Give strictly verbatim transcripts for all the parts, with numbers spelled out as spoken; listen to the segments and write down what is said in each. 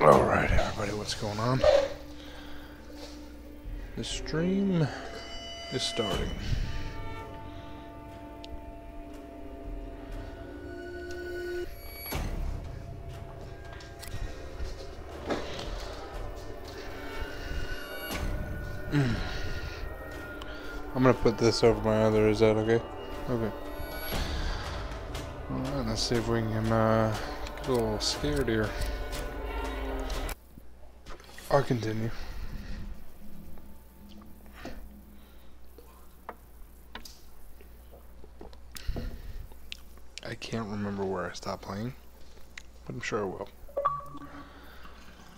All right, everybody, what's going on? The stream is starting. I'm gonna put this over my other, is that okay? Okay. Alright, let's see if we can uh, get a little scared here. I'll continue. I can't remember where I stopped playing, but I'm sure I will.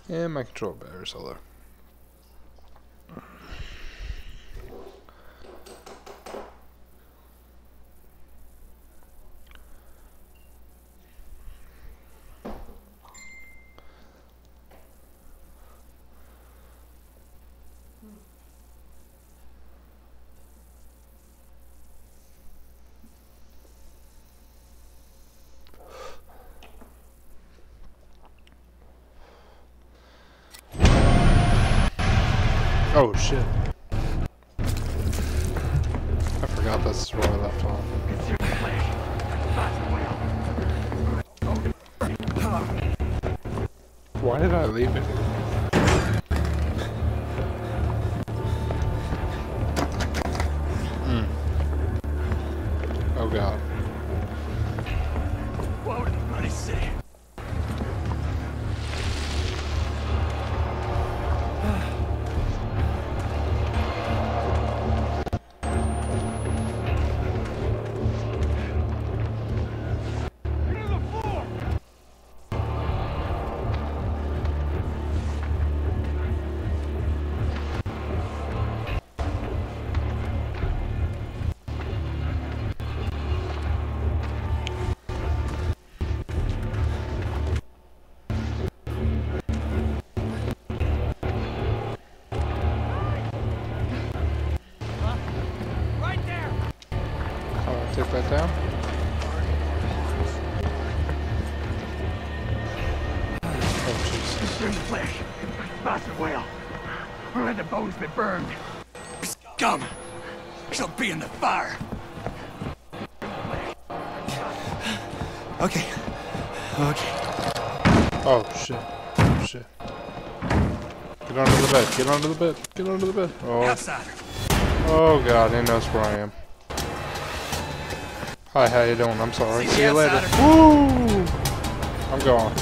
And my controller battery's still there. Oh shit. I forgot this is where I left off. Why did I leave it? Mm. Oh god. What would anybody say? Take that down. Oh, Jesus. Flesh. Bastard whale. We're in the bones that burned. Scum! She'll be in the fire. Okay. Okay. Oh, shit. Oh, shit. Get onto the bed. Get onto the bed. Get onto the bed. Oh. Outside. Oh, God. He knows where I am. Hi, how you doing? I'm sorry. See, See you later. Woo! I'm gone.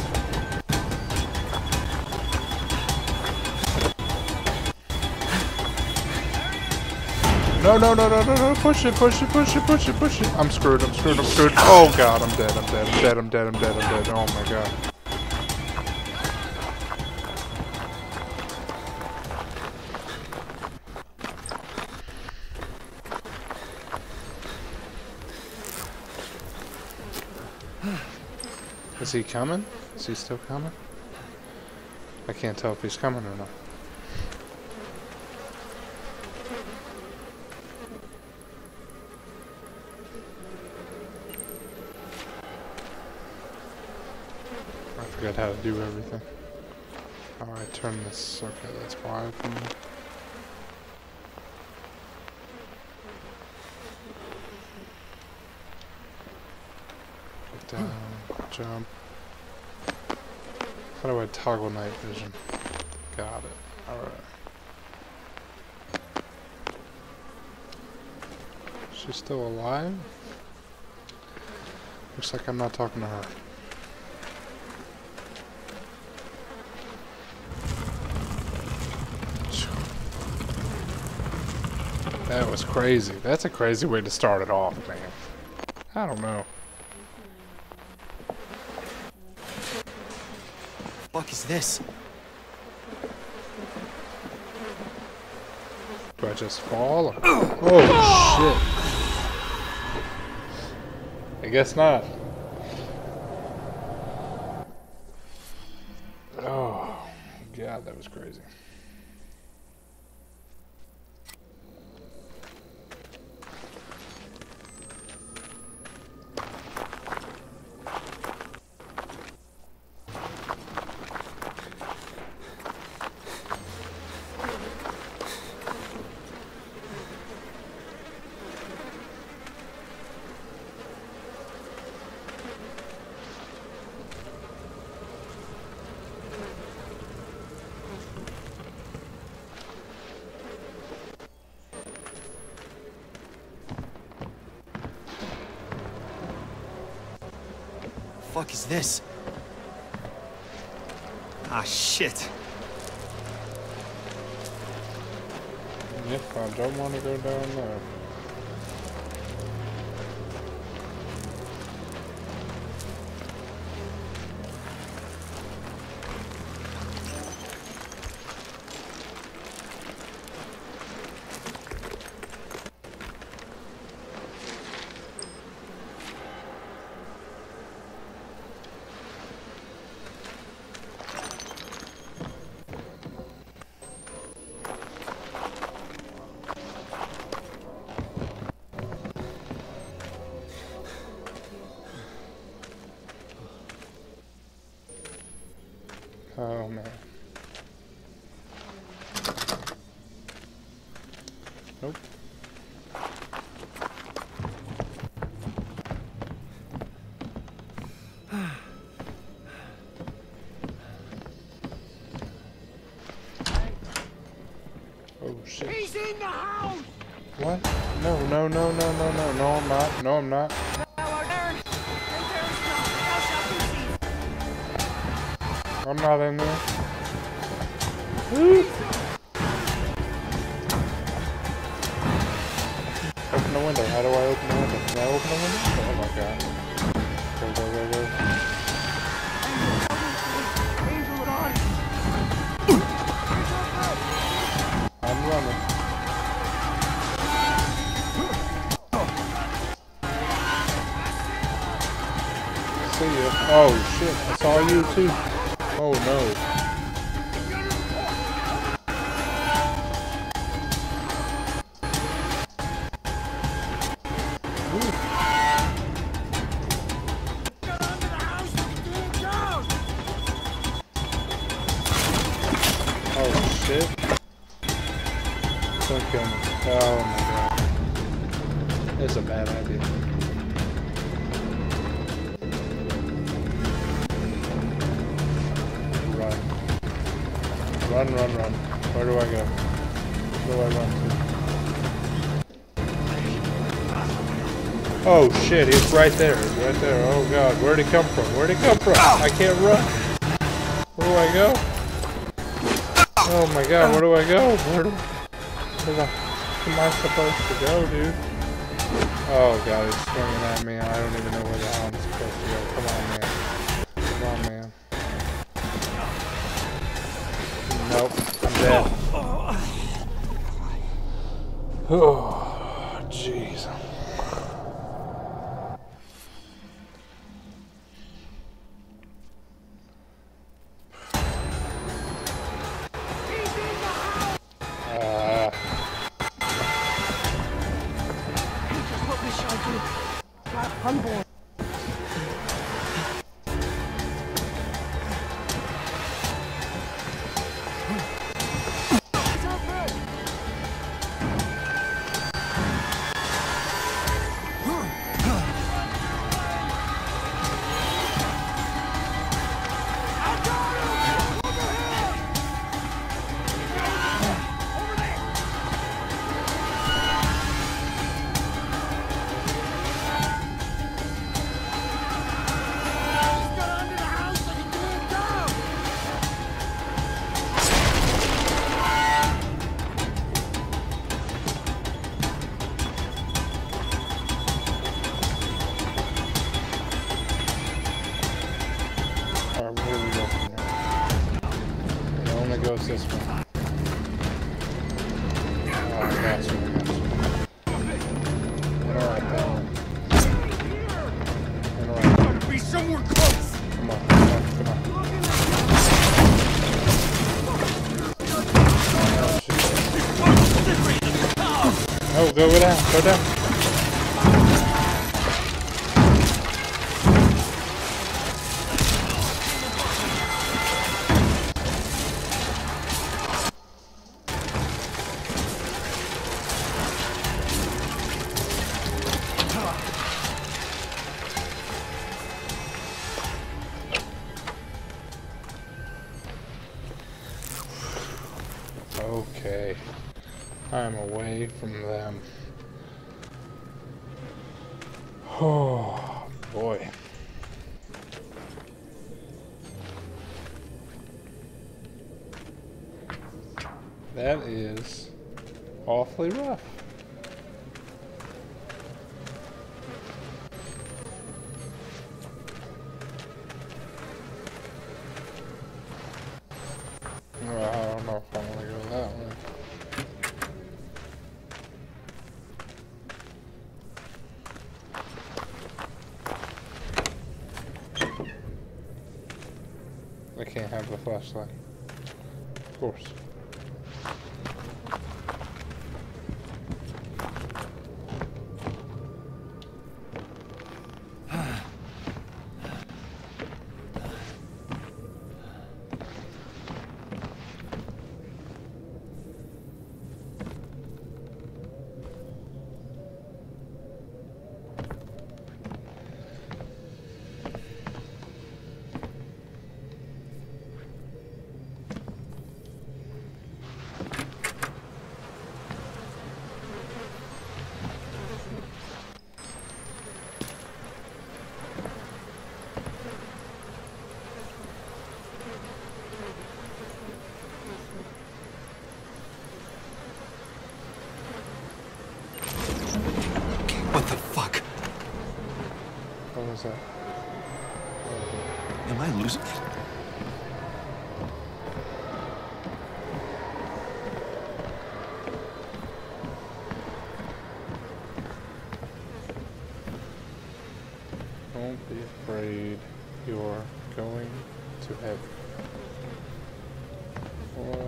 No, no, no, no, no, no! Push it, push it, push it, push it, push it! I'm screwed. I'm screwed. I'm screwed. Oh god, I'm dead. I'm dead. I'm dead. I'm dead. I'm dead. I'm dead. Oh my god. Is he coming? Is he still coming? I can't tell if he's coming or not. I forgot how to do everything. Oh, I turned this. Okay, that's wide for me. Get down. Jump. How do I toggle night vision? Got it. Alright. She's still alive? Looks like I'm not talking to her. That was crazy. That's a crazy way to start it off, man. I don't know. What the fuck is this? Do I just fall? Or? Oh shit! I guess not. Oh god, that was crazy. fuck is this? Ah, shit. If I don't want to go down there. Oh man. Nope. Oh shit. He's in the house. What? No, no, no, no, no, no, no, I'm not. No, I'm not. I'm not in there. Woo. Open the window. How do I open the window? Can I open the window? Oh my god. Go, go, go, go. I'm running. See ya. Oh shit. I saw you too. Oh no. Oh shit. Don't kill me. Oh my god. That's a bad idea. Run, run, run. Where do I go? Where do I run to? Oh shit, he's right there. He's right there. Oh god, where'd he come from? Where'd he come from? I can't run. Where do I go? Oh my god, where do I go? Where do I... Where am I supposed to go, dude? Oh god, he's swinging at me. I don't even know where the hell I'm supposed to go. Come on, man. Come on, man. Nope, I'm dead. Oh, jeez. Uh. I'm bored. This one. Oh, gotcha, gotcha. Alright, that Alright. Gotta be somewhere close! Come on, come on, come on. Oh, go down, go down. Okay, I'm away from them. Oh boy. That is awfully rough. Flashlight. Of course. Am I losing it? Don't be afraid. You are going to heaven. What?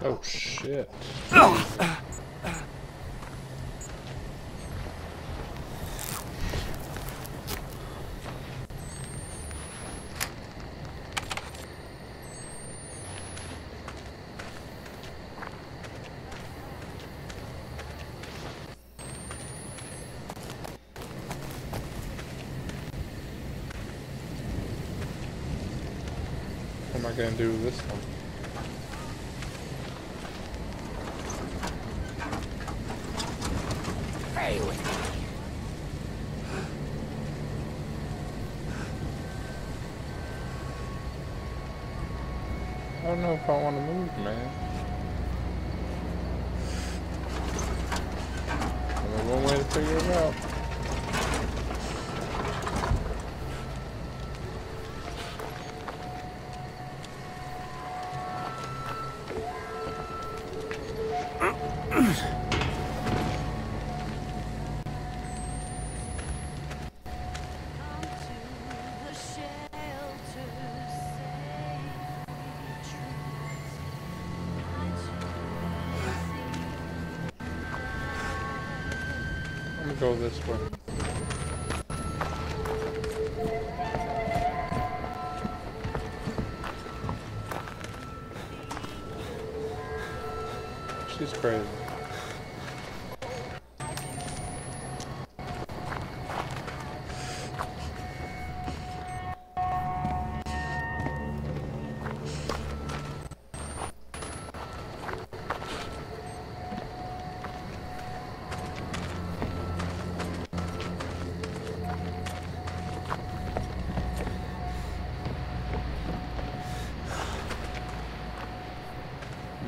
Oh shit. Ugh. What am I gonna do with this one? I don't know if I want to move, man. There's one way to figure it out. Go this way. She's crazy.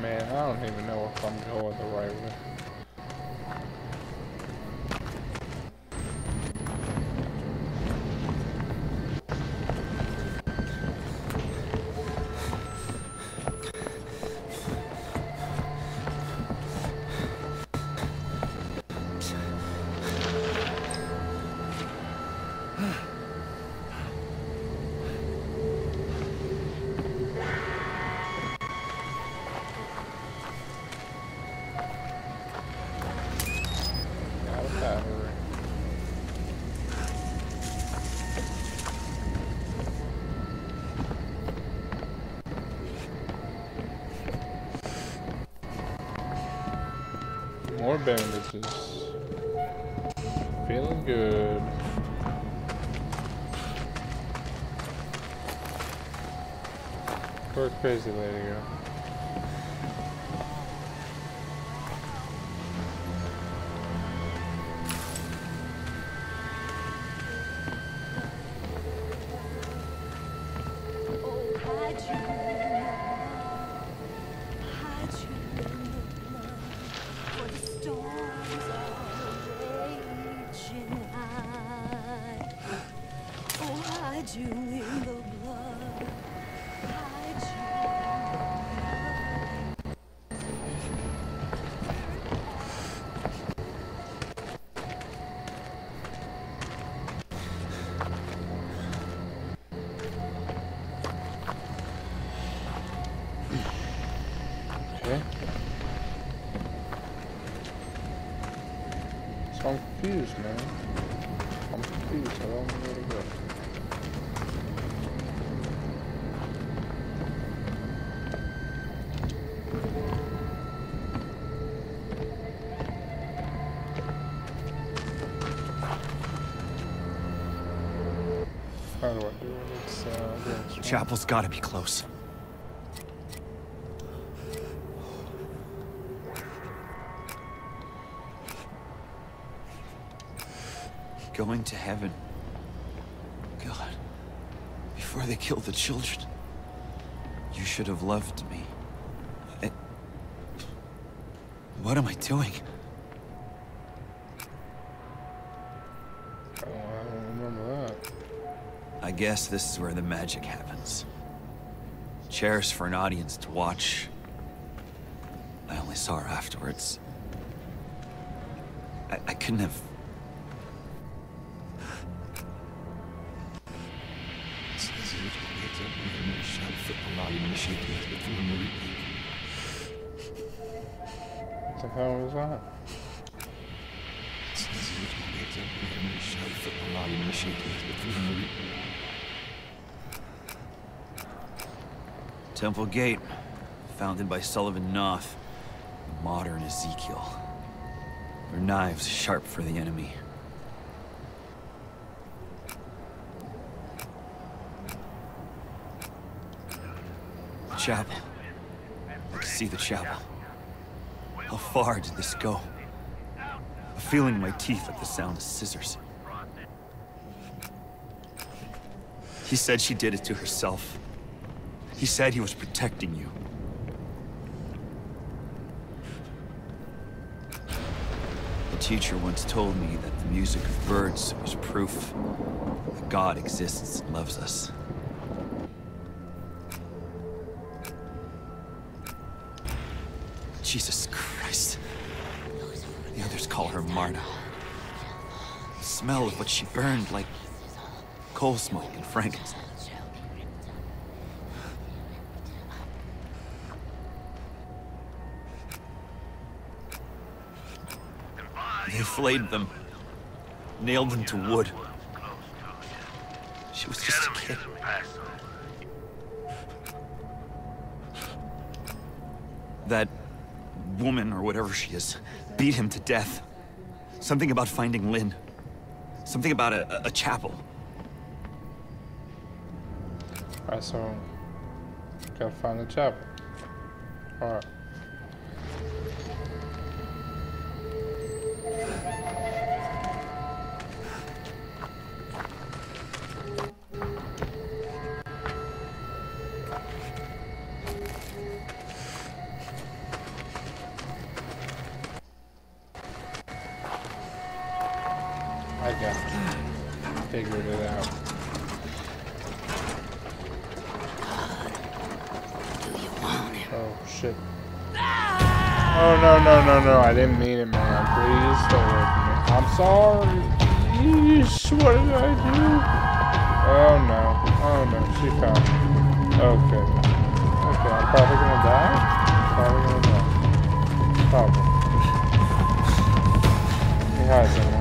Man, I don't even know if I'm going the right way. More bandages. Feeling good. Poor crazy lady girl. I'm confused, man. I'm confused. I don't know where to go. How do I do it? It's, uh, yeah, Chapel's gotta be close. Going to heaven. God, before they kill the children, you should have loved me. I... What am I doing? Oh, I don't remember that. I guess this is where the magic happens. Chairs for an audience to watch. I only saw her afterwards. I, I couldn't have... What the hell was that? Temple Gate, founded by Sullivan Noth, modern Ezekiel. Their knives sharp for the enemy. Chapel. I can see the chapel. How far did this go? I'm feeling my teeth at the sound of scissors. He said she did it to herself. He said he was protecting you. The teacher once told me that the music of birds was proof that God exists and loves us. Jesus Christ. The others call her Marna. The smell of what she burned, like coal smoke and frankincense. They flayed them, nailed them to wood. She was just a kid. That woman, or whatever she is, beat him to death. Something about finding Lynn. Something about a, a chapel. Alright, so... gotta find the chapel. Alright. I got it. Figured it out. God, do you want him? Oh shit. Oh no no no no, I didn't mean it, man. Please stay away from me. I'm sorry. Yeesh, what did I do? Oh no. Oh no, she found me. Okay. Okay, I'm probably gonna die. I'm probably gonna die. Probably. He hides someone.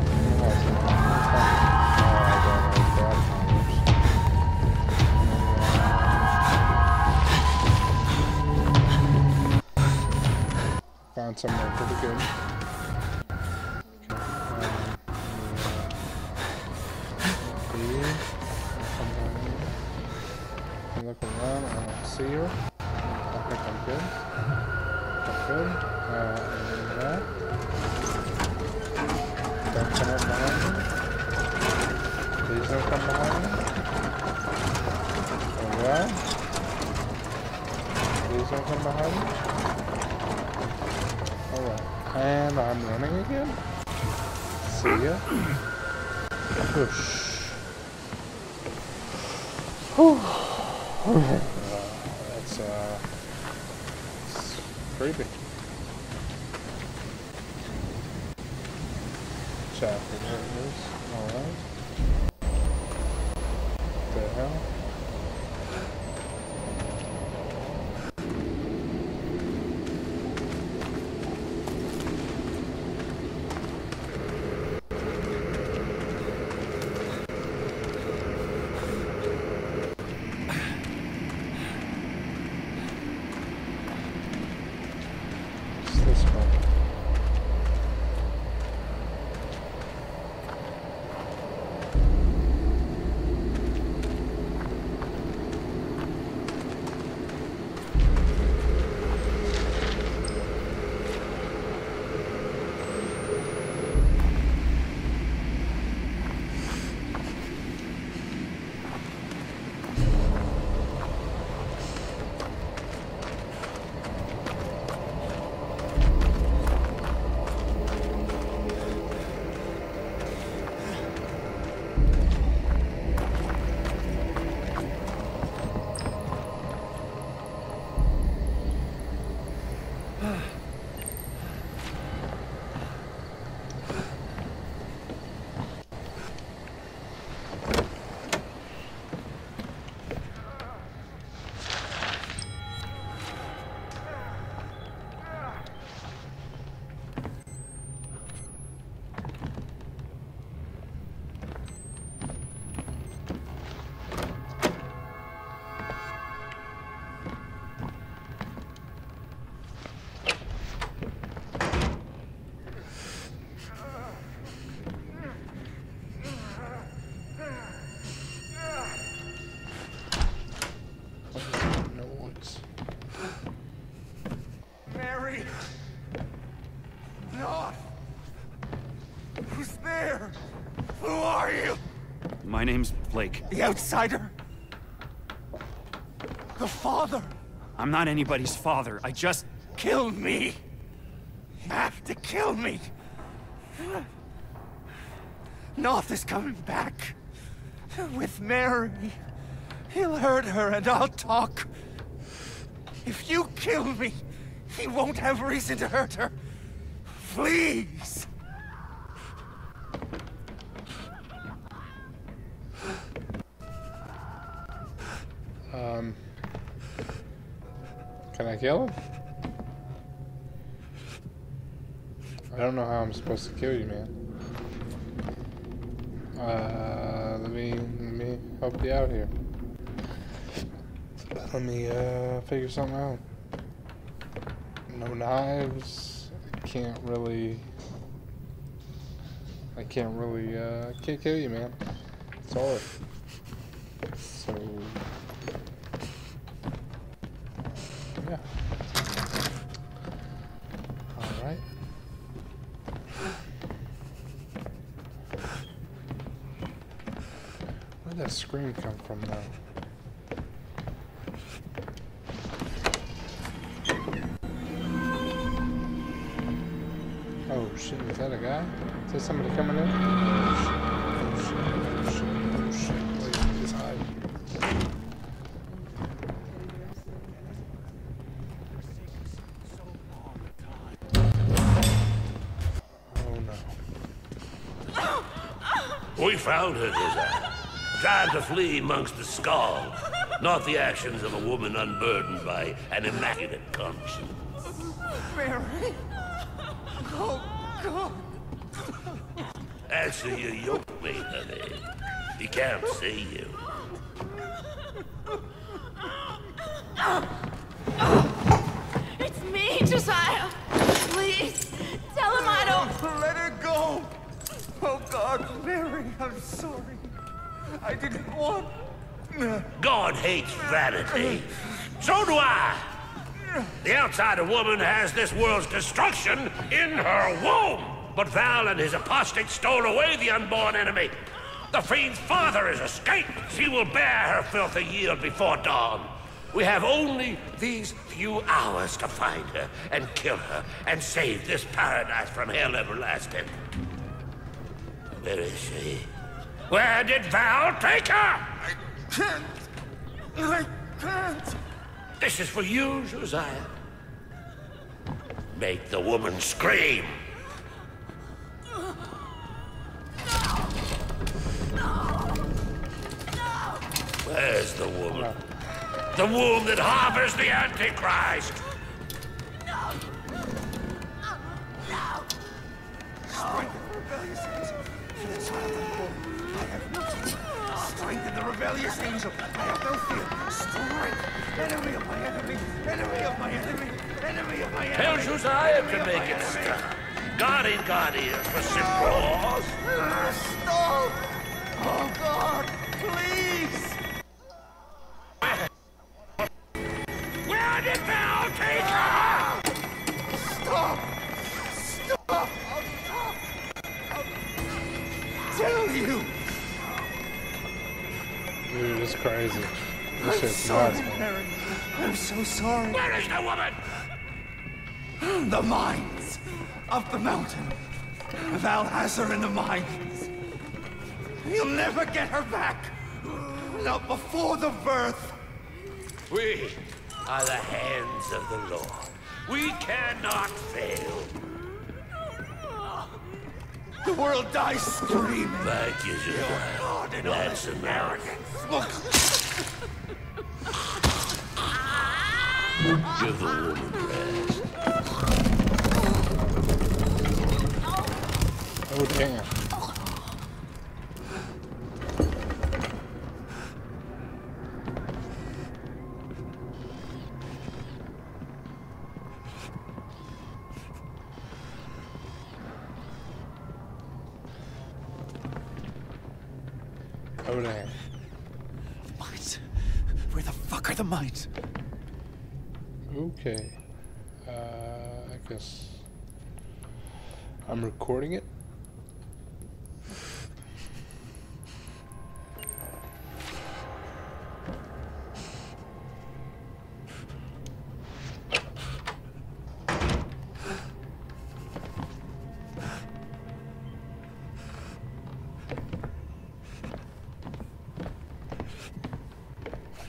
Somewhere pretty good. Zero, okay, campeón, campeón, eliminar, enganchamos la mano, deslizamos la mano, colgar, deslizamos la mano, alright, and I'm running again, see ya, push. uh, that's uh, it's creepy. Chapter there it is. All right. What the hell? My name's Blake. The outsider? The father? I'm not anybody's father. I just... Kill me! You have to kill me! North is coming back. With Mary. He'll hurt her and I'll talk. If you kill me, he won't have reason to hurt her. Please! Um, can I kill him? I don't know how I'm supposed to kill you, man. Uh, let me, let me help you out here. Let me, uh, figure something out. No knives. I can't really, I can't really, uh, I can't kill you, man. It's hard. So... Yeah. All right. Where'd that scream come from now? Oh shit, is that a guy? Is that somebody coming in? Oh shit, oh shit, oh shit. Wait, just hide. We found her, Desire. Trying to flee amongst the skulls, not the actions of a woman unburdened by an immaculate conscience. Mary. Oh, God. Answer your yoke, me, honey. He can't see you. It's me, Josiah. Please, tell him I don't... Let her go. Oh, God, Mary, I'm sorry. I didn't want... God hates vanity. So do I. The outsider woman has this world's destruction in her womb. But Val and his apostate stole away the unborn enemy. The fiend's father has escaped. She will bear her filthy yield before dawn. We have only these few hours to find her and kill her and save this paradise from hell everlasting. Where is she? Where did Val take her? I can't. I can't. This is for you, Josiah. Make the woman scream. Where's the womb? No. The womb that harbors the Antichrist! No! No! Strengthen the rebellious angel! For the child of womb, I have no fear. Strengthen the rebellious angel! I have no fear! Strength! Enemy of my enemy! Enemy of my enemy! Enemy of my enemy! Tell Josiah to make it stop! God in God ear for simple laws! Stop! Oh God! Please! Take her! Stop! Stop! I'll, I'll, I'll tell you! Dude, it's crazy. This shit's nuts, man. I'm so sorry. Where is the woman? The mines. Up the mountain. Val has her in the mines. You'll never get her back. Not before the birth. We... are the hands of the Lord. We cannot fail. The world dies screaming. Thank you, Josiah. That's enough. Look. Give the woman rest. Oh, damn. Oh, damn. Mines? Where the fuck are the mines? Okay. Uh, I guess I'm recording it.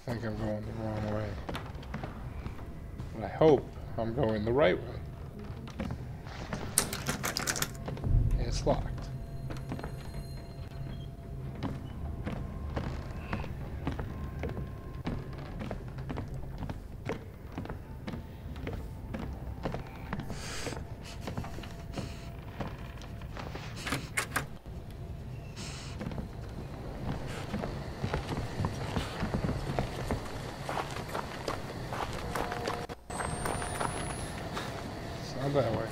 I think I'm going the wrong way. But I hope I'm going the right way. It's locked. That way.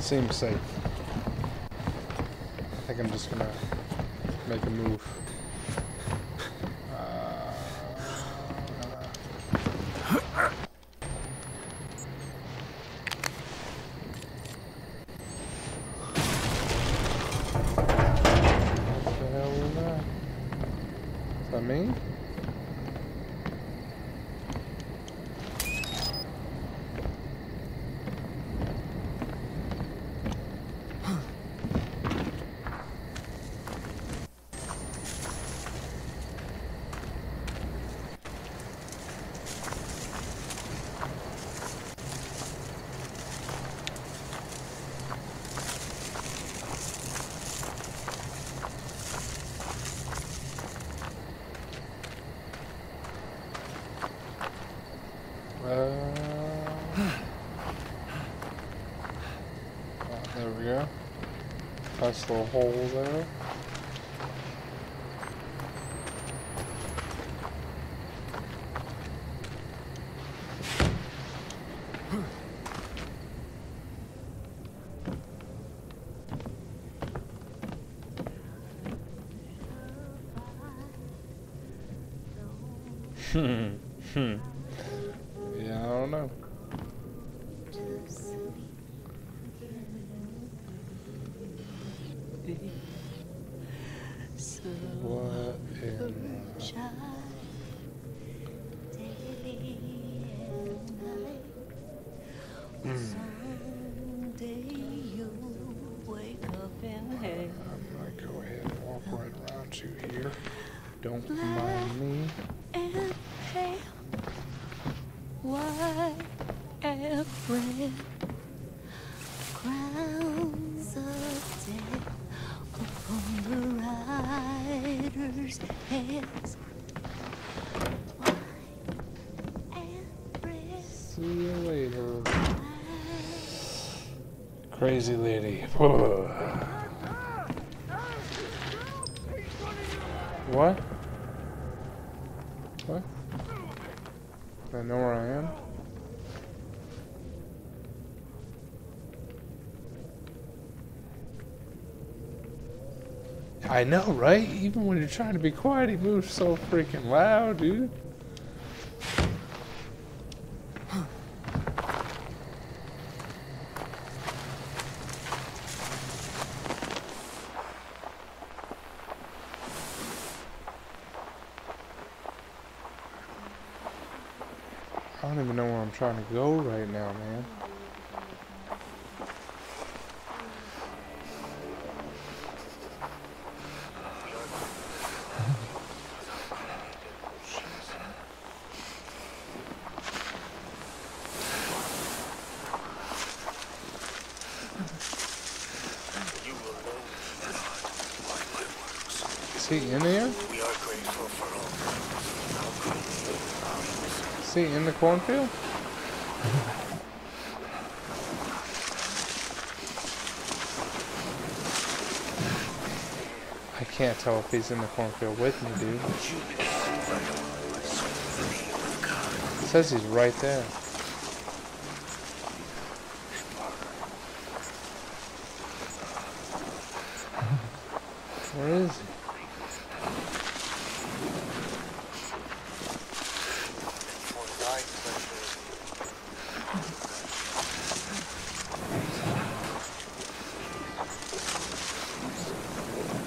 Seems safe. I think I'm just gonna make a move. nice little hole there. Hmm, hmm. Yeah, I don't know. What in... Mm. I'm gonna go ahead and walk right around you here. Don't mind me. Why every crowns of death upon the riders' heads? Why every... See you later. Crazy lady. What? What? I know where I am. I know, right? Even when you're trying to be quiet, he moves so freaking loud, dude. I don't even know where I'm trying to go right now, man. Is he in there? See, in the cornfield? I can't tell if he's in the cornfield with me, dude. It says he's right there. Where is he?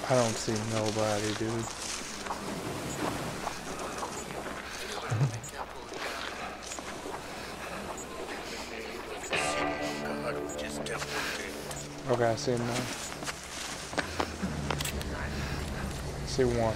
I don't see nobody, dude. Okay, I see him now. I see one.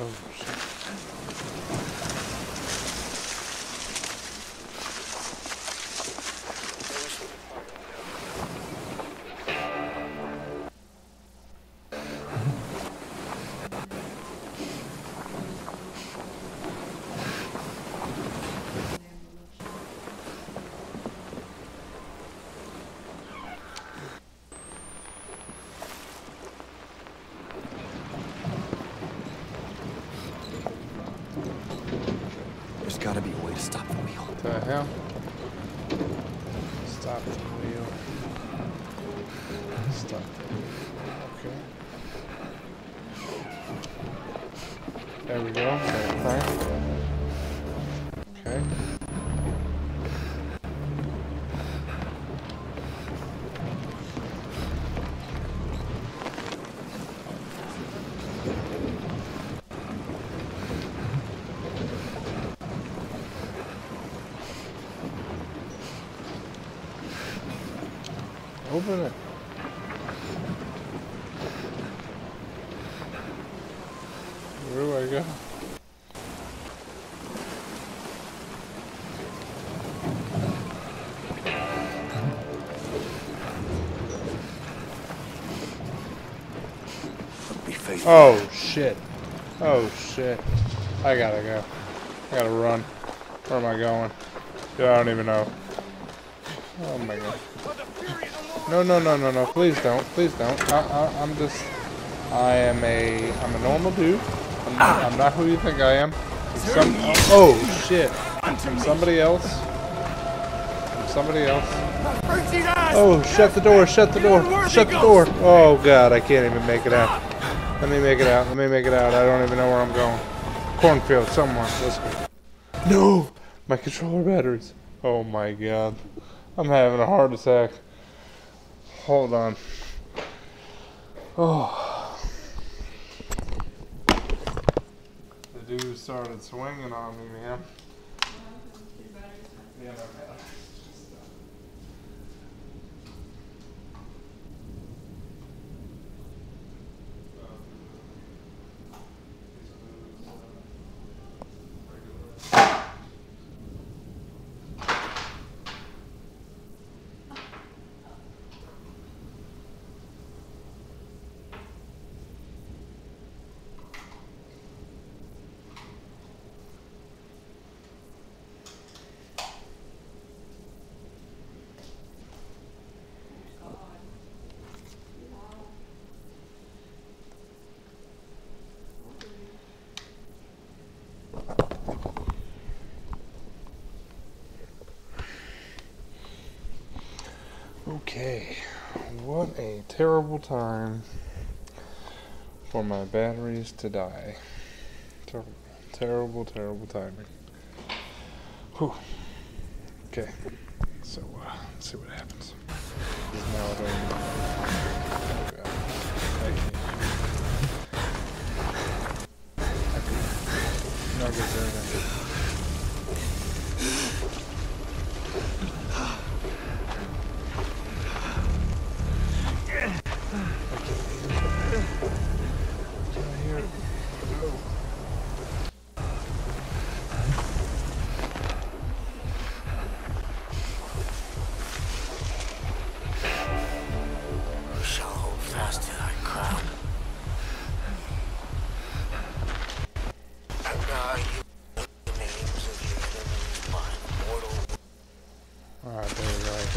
Oh, shit. There's gotta be a way to stop the wheel. What the hell? Stop the wheel. Stop the wheel. Okay. There we go. Okay. Okay. Open it. Where do I go? face. Oh shit. Oh shit. I gotta go. I gotta run. Where am I going? Dude, I don't even know. Oh my god. No, no, no, no, no. Please don't. Please don't. I, I, I'm just... I am a... I'm a normal dude. I'm, ah. I'm not who you think I am. I'm some, oh, shit. I'm somebody else. I'm somebody else. Oh, shut the door. Shut the door. Shut the door. Oh, God. I can't even make it out. Let me make it out. Let me make it out. I don't even know where I'm going. Cornfield. Somewhere. Let's go. No! My controller batteries. Oh, my God. I'm having a heart attack. Hold on. Oh. The dude started swinging on me, man. Yeah, okay, what a terrible time for my batteries to die. Terrible, terrible, terrible timing. Whew. Okay, so uh, let's see what happens. This is now doing... No good there then.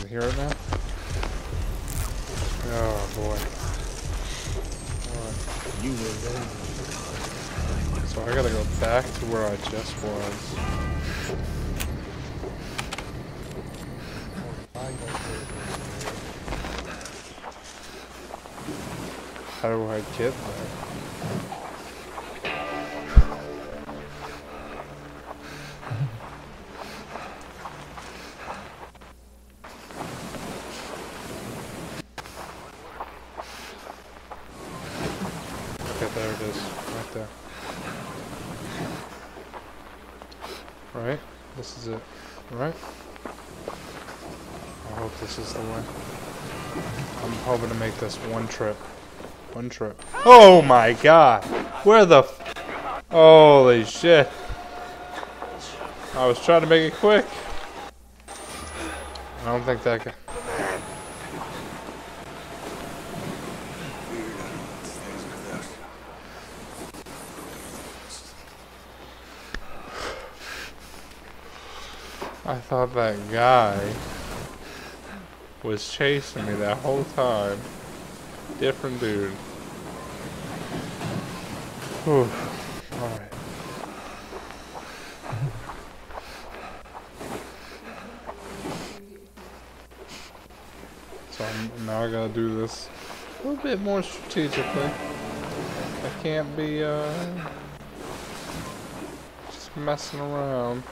Hear it now? Oh boy. You were there. So I gotta go back to where I just was. How do I get there? There it is, right there. Right? This is it, right? I hope this is the way. I'm hoping to make this one trip. One trip. Oh my god! Where the f- Holy shit! I was trying to make it quick! I don't think that can- I thought that guy was chasing me that whole time. Different dude. Whew. Alright. So I'm, now I gotta do this a little bit more strategically. I can't be uh, just messing around.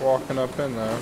Walking up in there.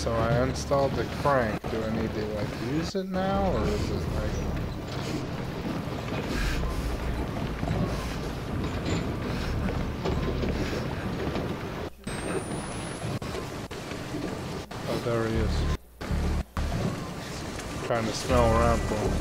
so I installed the crank. Do I need to like use it now, or is it like... Oh, there he is. I'm trying to smell around for him.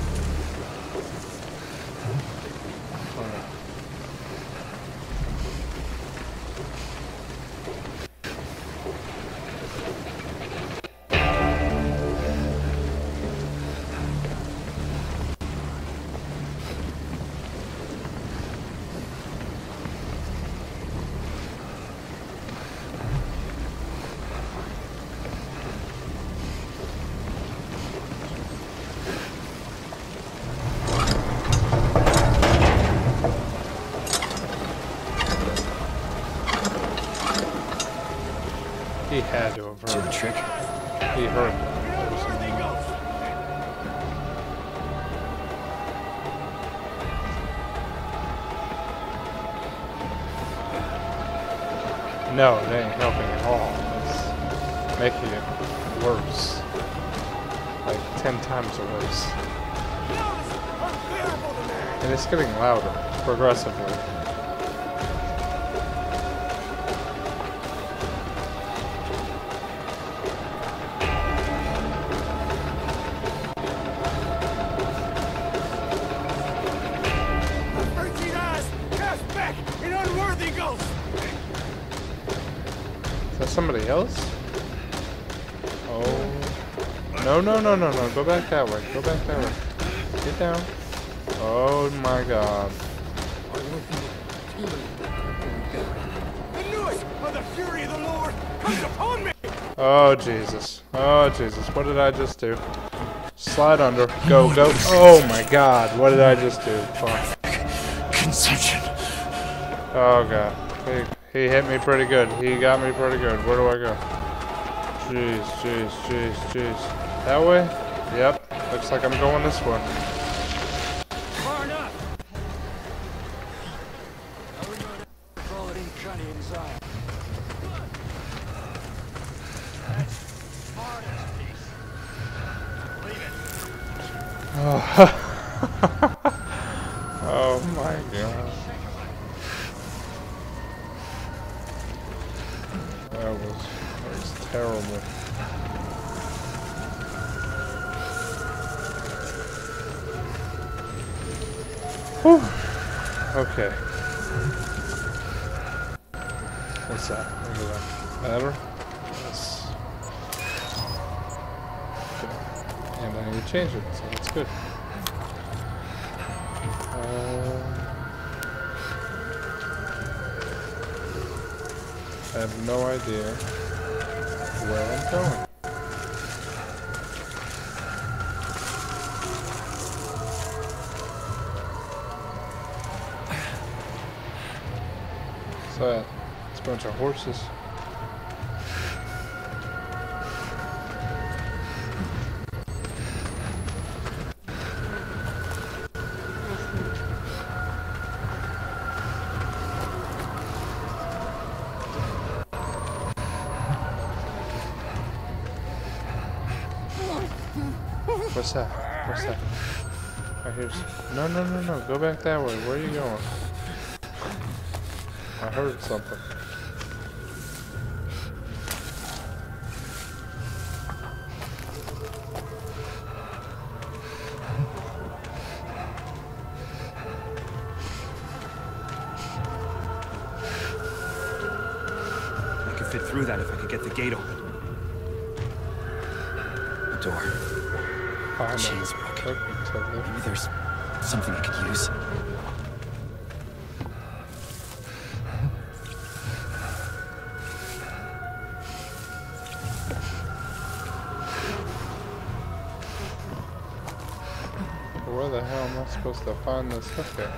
He had to have heard. See the trick? He heard. No, it ain't helping at all. It's making it worse. Like ten times worse. And it's getting louder, progressively. Somebody else? Oh. No, no, no, no, no. Go back that way. Go back that way. Get down. Oh my god. The noise of the fury of the Lord comes upon me! Oh Jesus. Oh Jesus. What did I just do? Slide under. Go, go. Oh my god. What did I just do? Fuck. Oh god. Hey. He hit me pretty good. He got me pretty good. Where do I go? Jeez, jeez, jeez, jeez. That way? Yep. Looks like I'm going this way. Far enough. Oh. Oh my god. That was, that was terrible. Whew. Okay. What's that? Look at that. Better? Yes. Okay. And I need to change it, so that's good. Uh, I have no idea where I'm going. What's that? It's a bunch of horses. What's that? What's that? I hear something. No, no, no, no. Go back that way. Where are you going? I heard something. I could fit through that if I could get the gate open. The door. The chain's broken. Maybe there's something I could use. Where the hell am I supposed to find this hook at?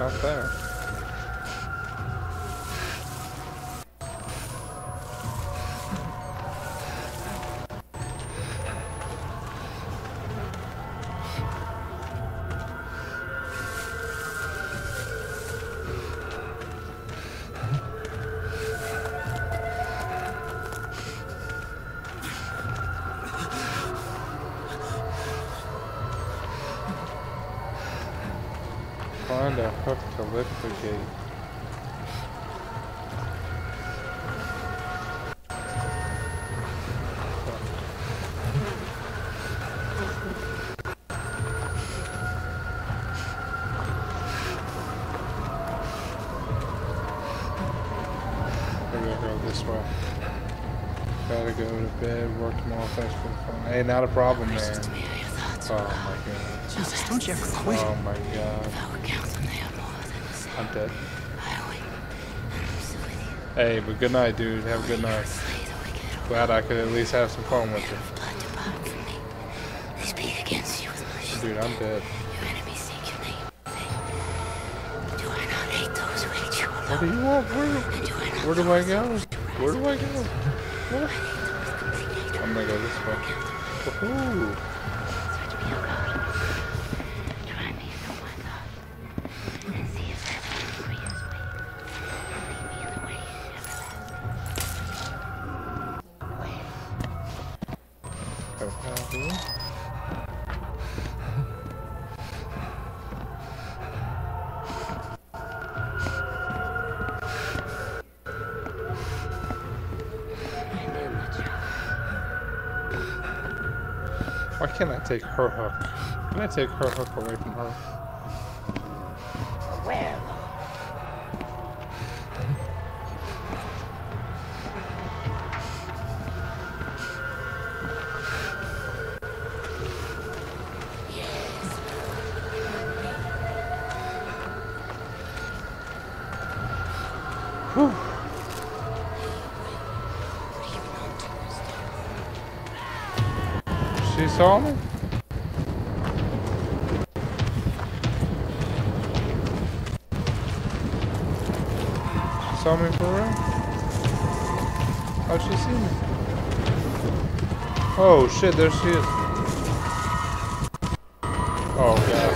Not there. kind of hooked to Liftgate. Hey, not a problem, man. Oh my god. Don't you ever quit? Oh my god. I'm dead. Hey, but good night, dude. Have a good night. Glad I could at least have some fun with you. Dude, I'm dead. What do you want? Where, where do I go? Where do I go? What? I'm gonna go this way. Woohoo! Take her hook. Can I take her hook away from her? Well. Whew. She saw me? Saw me for real? How'd she see me? Oh shit, there she is. Oh god.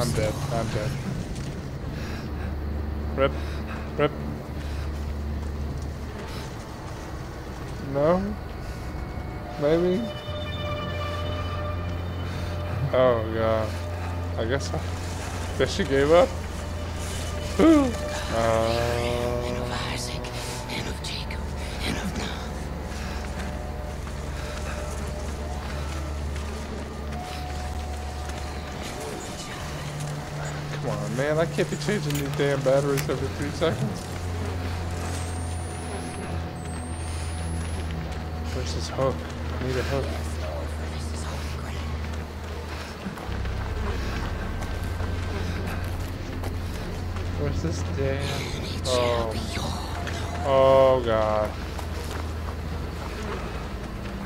I'm dead, I'm dead. Rip, rip. No? Maybe? Oh god. I guess I... I guess she gave up? Woo! Uh, and of Isaac, and of Jacob, and of Noah. Come on, man, I can't be changing these damn batteries every three seconds. Where's this hook? I need a hook. Where's this damn? Oh. Oh god.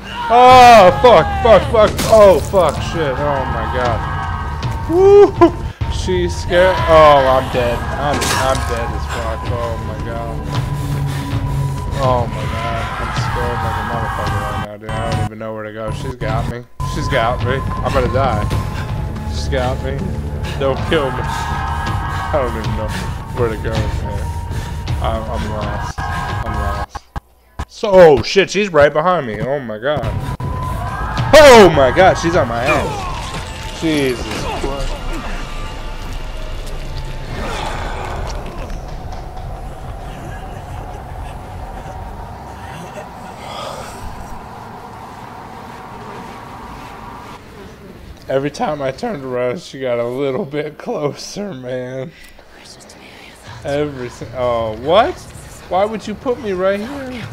Oh fuck, fuck, fuck. Oh fuck, shit. Oh my god. Woo! She's scared. Oh, I'm dead. I'm I'm dead as fuck. Oh my god. Oh my god. I'm scared like a motherfucker right now, dude. I don't even know where to go. She's got me. She's got me. I'm gonna die. She's got me. Don't kill me. I don't even know where to go, man. I'm, I'm lost. I'm lost. So, oh shit, she's right behind me. Oh my god. Oh my god, she's on my ass. Jesus Christ. Every time I turned around, she got a little bit closer, man. Every oh, what? Why would you put me right here?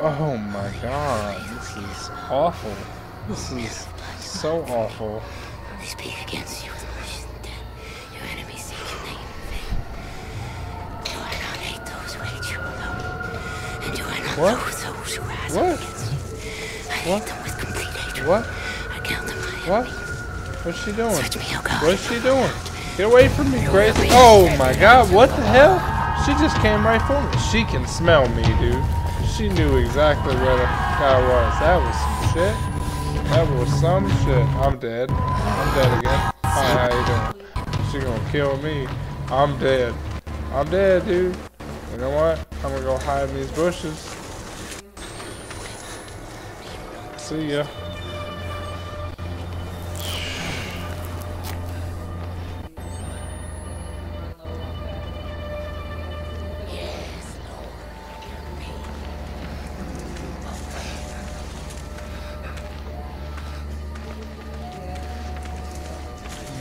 Oh my god, this is awful. This is so awful. They speak against you with malicious intent. Your enemies seek your name and fame. Do I not hate those who hate you alone? And do I not loathe those who rise up against you? What? What? What? What's she doing? What's she doing? Get away from me, crazy. Oh my god, what the hell? She just came right for me. She can smell me, dude. She knew exactly where the guy was. That was some shit. That was some shit. I'm dead. I'm dead again. Hi, how you doing? She gonna kill me. I'm dead. I'm dead, dude. You know what? I'm gonna go hide in these bushes. See ya.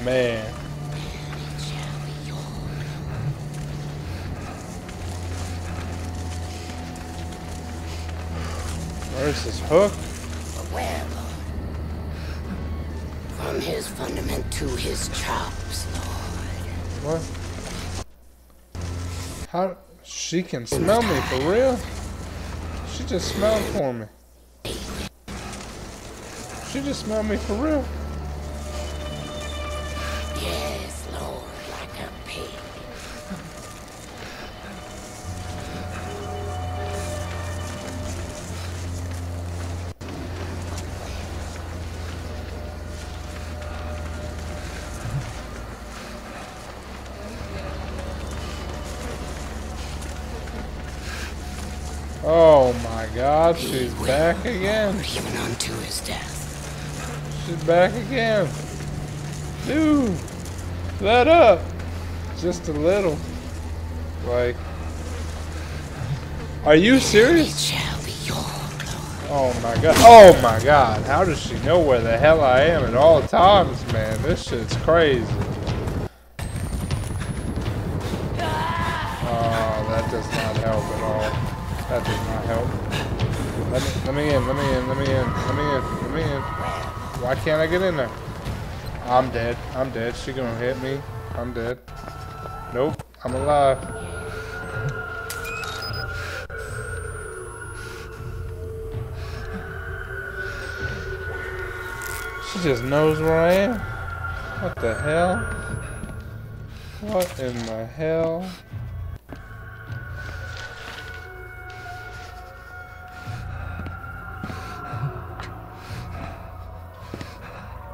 Ve. Where's his hook? Web. From his fundament to his chops, Lord. What? How? She can smell me, for real? She just smelled for me. She just smelled me for real. Yes, Lord, like a pig. Oh my God, she's back again. Even unto his death. She's back again. Dude, let up. Just a little. Like, are you serious? Oh my God. Oh my God. How does she know where the hell I am at all times, man? This shit's crazy. Oh, that does not help at all. That does not help. Let me, let me in. Let me in. Let me in. Let me in. Let me in. Why can't I get in there? I'm dead. I'm dead. She gonna hit me. I'm dead. Nope. I'm alive. She just knows where I am. What the hell? What in the hell?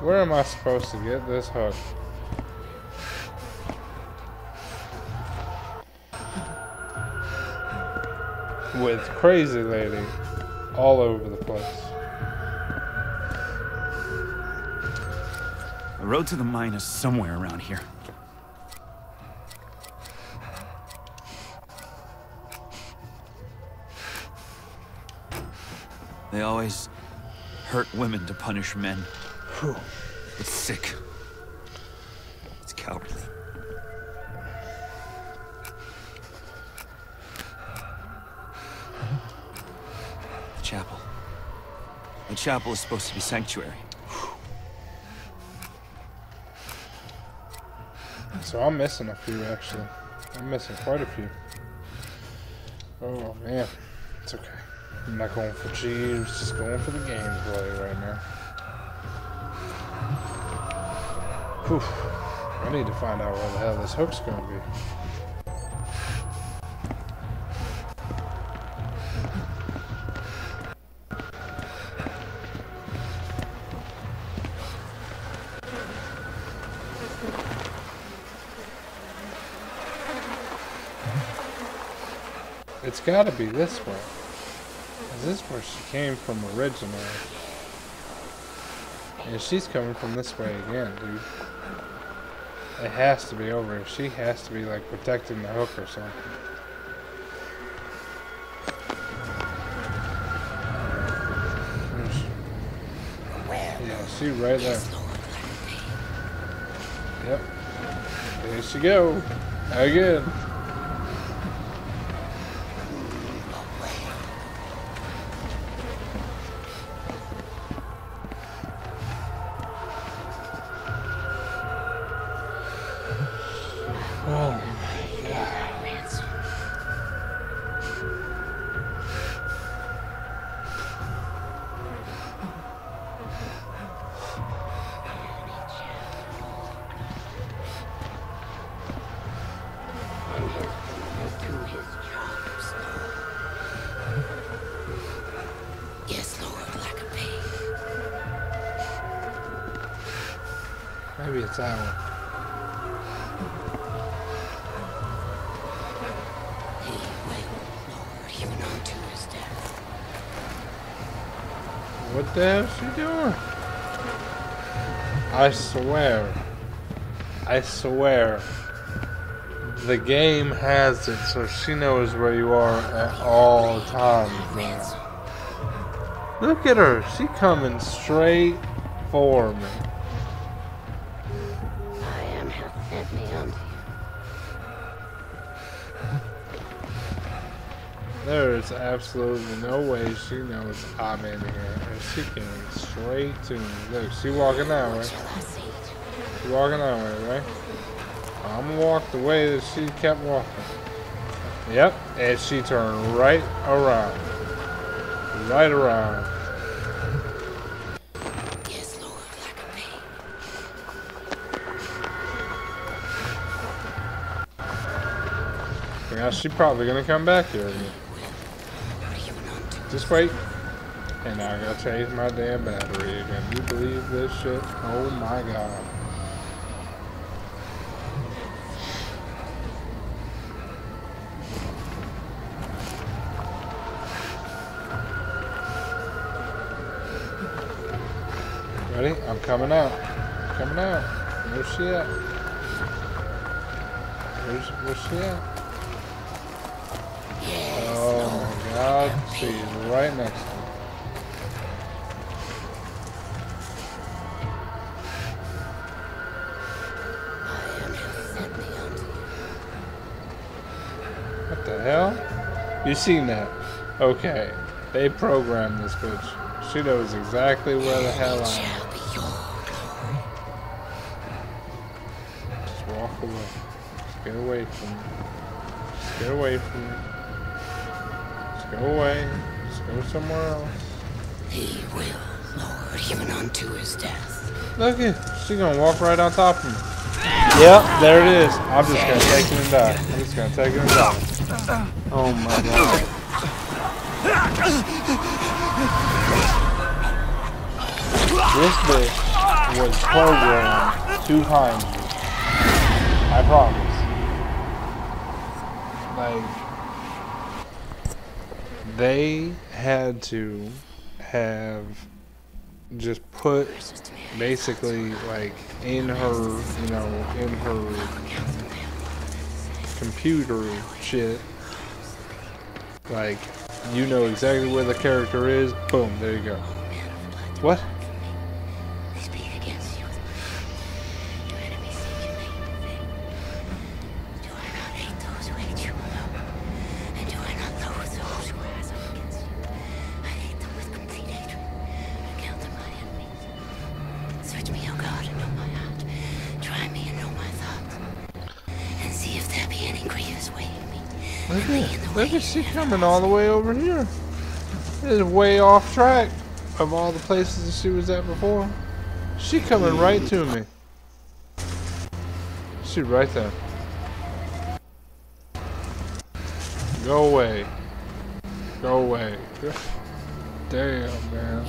Where am I supposed to get this hook? With crazy lady all over the place. The road to the mine is somewhere around here. They always hurt women to punish men. It's sick. It's cowardly. The chapel. The chapel is supposed to be sanctuary. So I'm missing a few, actually. I'm missing quite a few. Oh, man. It's okay. I'm not going for cheese, just going for the gameplay right now. Oof. I need to find out where the hell this hook's gonna be. It's gotta be this way. Is this where she came from originally? And she's coming from this way again, dude. It has to be over. She has to be like protecting the hook or something. Yeah, she's right there. Yep. There she go. Again. Maybe it's that one. He went even unto his death. What the hell is she doing? I swear. I swear. The game has it so she knows where you are at all times, man. Look at her. She coming straight for me. There is absolutely no way she knows I'm in here. And she came straight to me. Look, she walking that way. She walking that way, right? I'm gonna walk the way that she kept walking. Yep, and she turned right around. Right around. Yes, Lord, like me. Now she's probably gonna come back here again. Just wait. And I gotta change my damn battery again. You believe this shit? Oh my god. Ready? I'm coming out. I'm coming out. Where's she at? Where's, where's she at? Oh my god. She's right next to me. What the hell? You seen that? Okay. They programmed this bitch. She knows exactly where the hell I am. Get away from me. Just get away from me. Just go away. Just go somewhere else. He will, Lord, even unto his death. Look at, she's gonna walk right on top of me. Yep, there it is. I'm just gonna take it and die. I'm just gonna take it and die. Oh my god. This bitch was programmed to harm you. I promise. Like, they had to have just put basically like in her, you know, in her computer shit, like, you know exactly where the character is, boom, there you go. What? Look at, look at she coming all the way over here. This is way off track of all the places that she was at before. She coming right to me. She right there. Go away. Go away. Damn, man.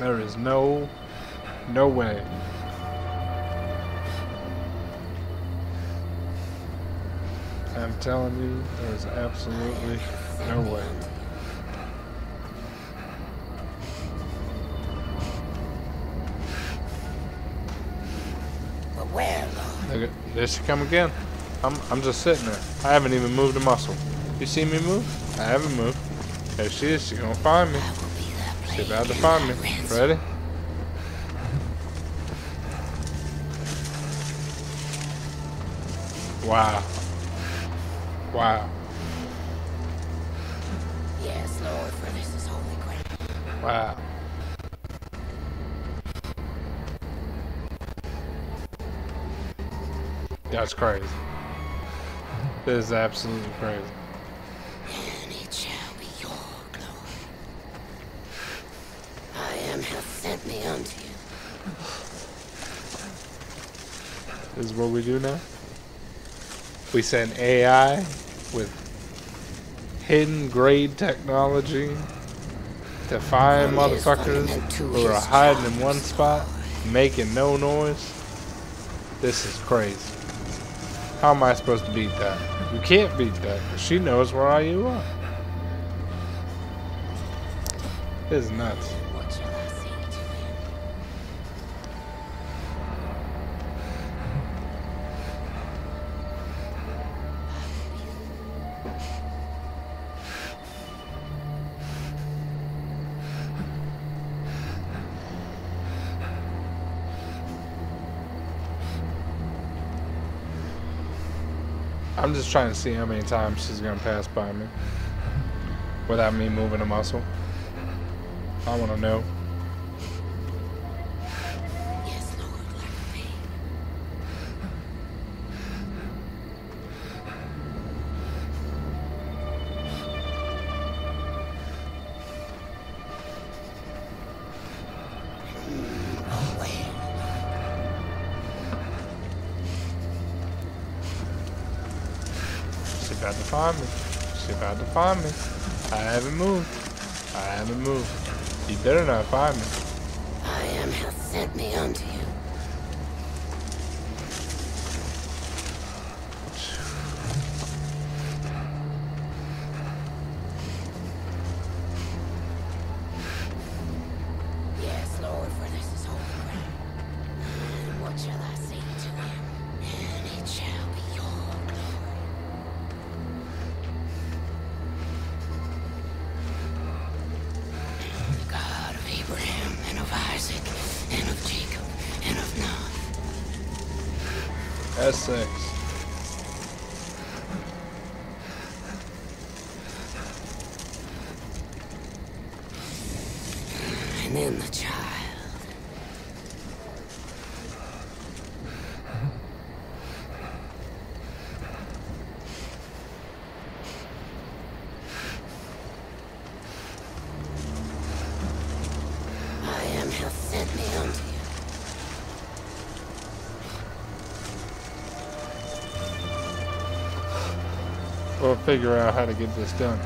There is no, no way. I'm telling you, there's absolutely no way. Look at, there she come again. I'm I'm just sitting there. I haven't even moved a muscle. You see me move? I haven't moved. There she is. She gonna find me. She about to find me. Ready? Wow. Wow. Yes, Lord, for this is holy ground. Wow. That's crazy. This is absolutely crazy. And it shall be your glory. I am hath sent me unto you. This is what we do now? We send A I with hidden grade technology to find motherfuckers who are hiding in one spot, making no noise. This is crazy. How am I supposed to beat that? You can't beat that, because she knows where you are. This is nuts. I'm just trying to see how many times she's gonna pass by me without me moving a muscle. I wanna know. She about to find me. She about to find me. I haven't moved. I haven't moved. You better not find me. I am has sent me unto you. Essex. And then the child. I am has sent me unto you. We'll figure out how to get this done.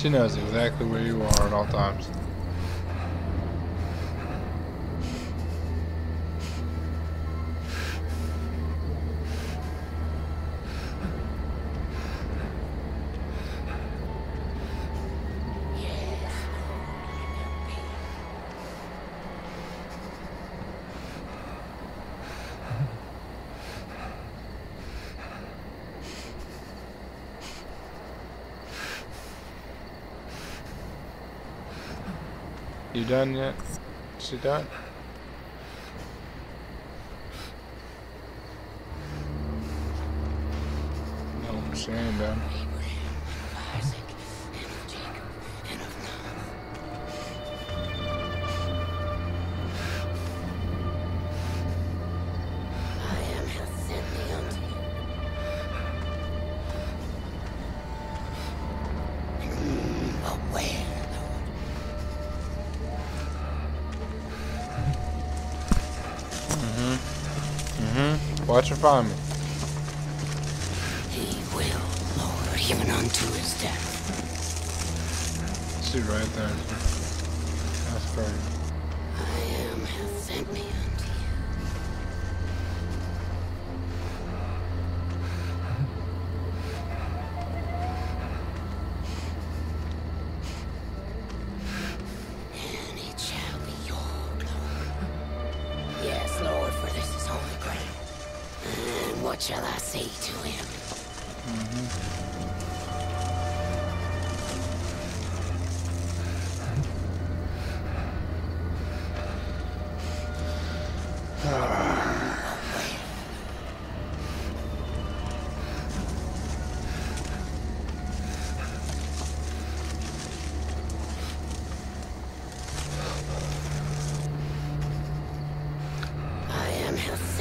She knows exactly where you are at all times. You done yet? She done? No, she ain't done. Watch her find me. He will, Lord, even unto his death. See right there. That's perfect. I am hath sent me unto you. And it shall be your glory. Yes, Lord, for this is holy ground. And what shall I say to him? Mm-hmm.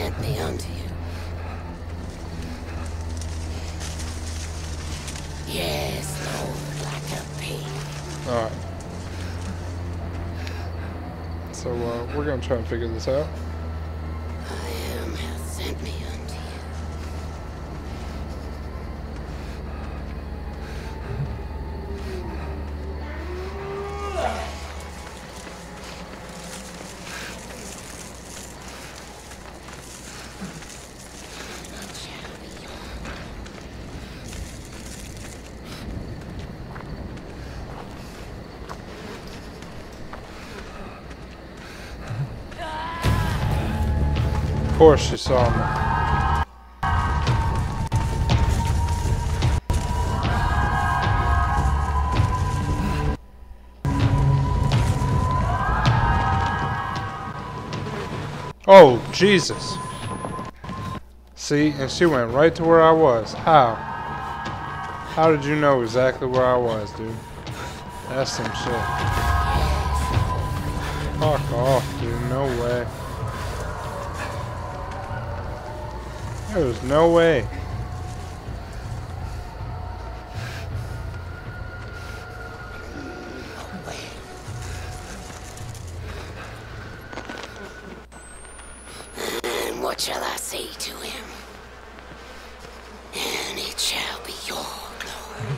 led me onto you. Yes, Lord, like a pig. All right. So uh, we're gonna try and figure this out. I am hath sent me unto you. Of course you saw me. Oh, Jesus. See, and she went right to where I was. How? How did you know exactly where I was, dude? That's some shit. Fuck off, dude. No way. There's no way. What shall I say to him? And it shall be your glory.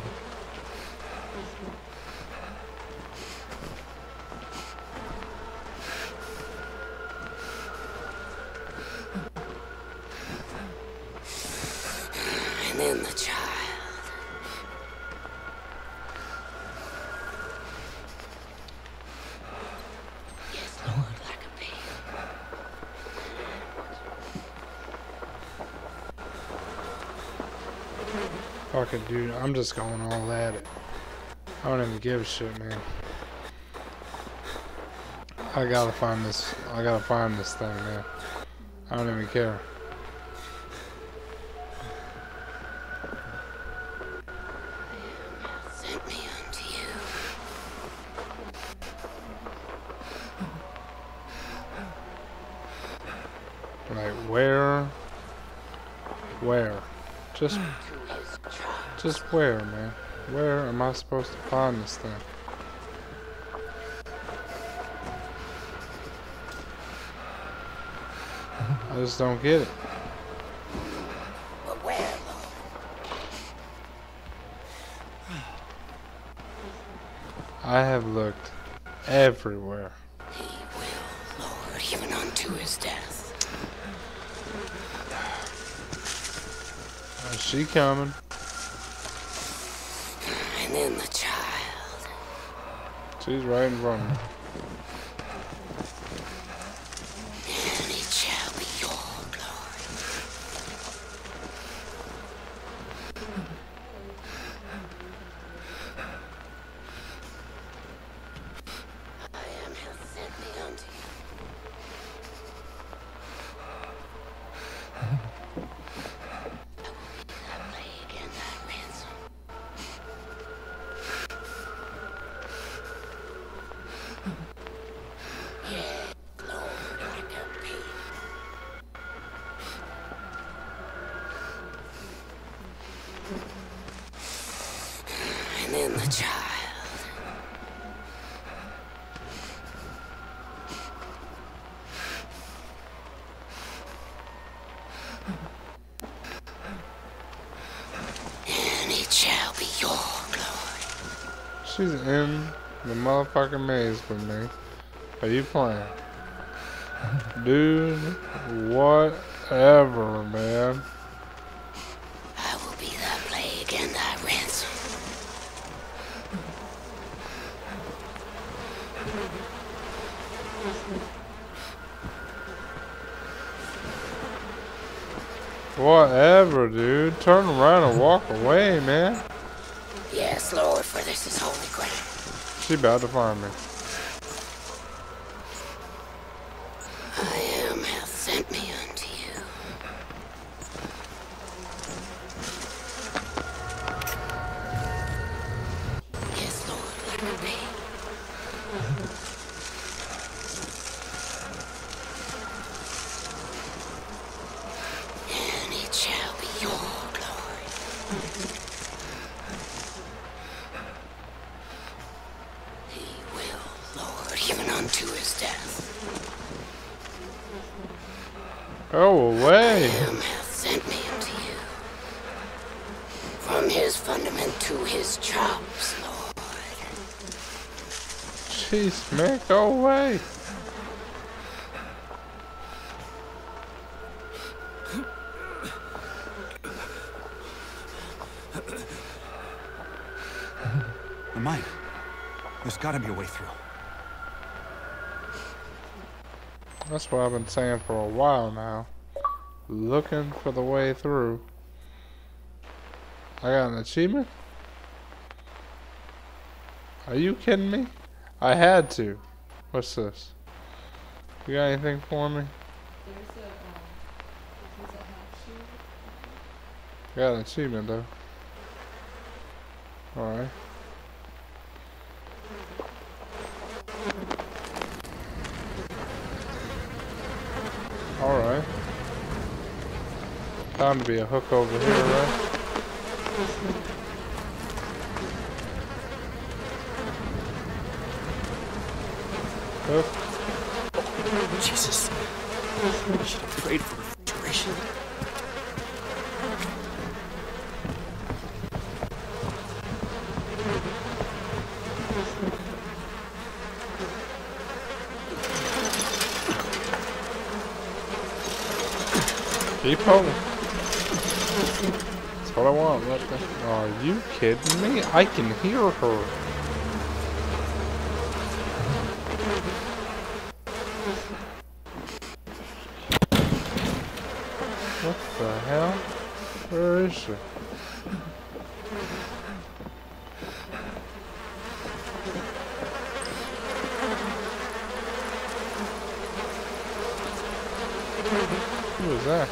And then the child. Yes, Lord. Fuck it, dude. I'm just going all at it. I don't even give a shit, man. I gotta find this. I gotta find this thing, man. I don't even care. Sent me unto you. Like where? Where? Just. Just where, man? Where am I supposed to find this thing? I just don't get it. But where, Lord? I have looked everywhere. He will, Lord, even unto his death. Is she coming? And then the child. She's right in front of me. And it shall be your glory. I am hath sent me unto you. And then the child. And it shall be your glory. She's in the motherfucking maze with me. Are you playing? Dude, whatever, man. I will be thy plague and thy ransom. Whatever, dude. Turn around and walk away, man. Yes, Lord, for this is holy ground. She about to find me. I am hath sent me unto you. Yes, Lord, let me be. even unto his death. Go away. Him hath sent me unto you. From his fundament to his chops, Lord. Jeez, man, go away. The mine. There's gotta be a way through. That's what I've been saying for a while now. Looking for the way through. I got an achievement? Are you kidding me? I had to. What's this? You got anything for me? There's a, um, there's a got an achievement though. Alright. Alright. Time to be a hook over here, right? Hook. Jesus. I should have prayed for restoration. Keep holding. That's what I want. Let the... Are you kidding me? I can hear her. What the hell? Where is she? Who is that?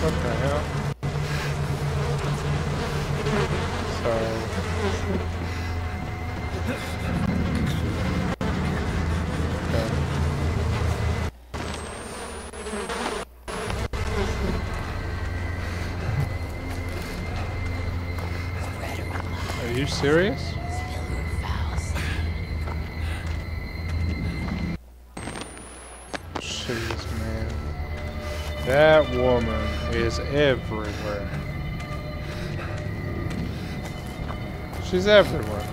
What the hell? So... Okay. Are you serious? Jeez, man. That woman is everywhere. She's everywhere.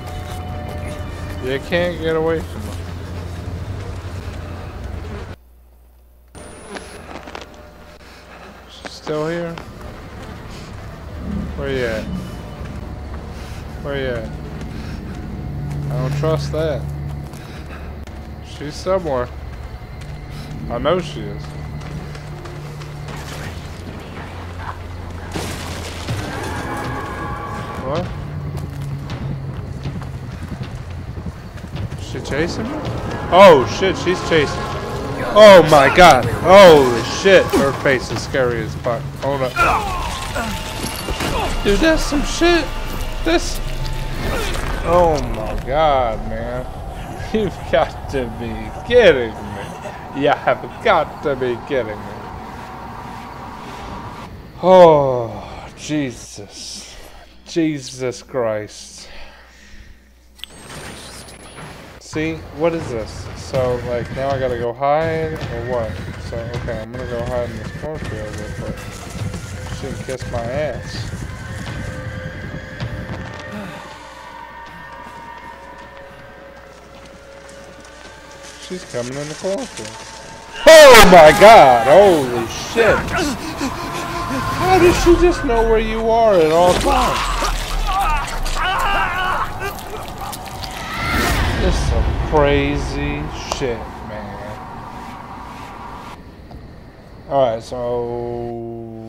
You can't get away from her. She's still here? Where you at? Where you at? I don't trust that. She's somewhere. I know she is. What? Is she chasing me? Oh shit, she's chasing me. Oh my god. Holy shit. Her face is scary as fuck. Hold up. Dude, that's some shit. That's... Oh my god, man. You've got to be kidding me. You have got to be kidding me. Oh, Jesus. Jesus Christ. See, what is this? So, like, now I gotta go hide, or what? So, okay, I'm gonna go hide in this cornfield real quick. She can kiss my ass. She's coming in the cornfield. Oh my god! Holy shit! How did she just know where you are at all times? This is some crazy shit, man. Alright, so...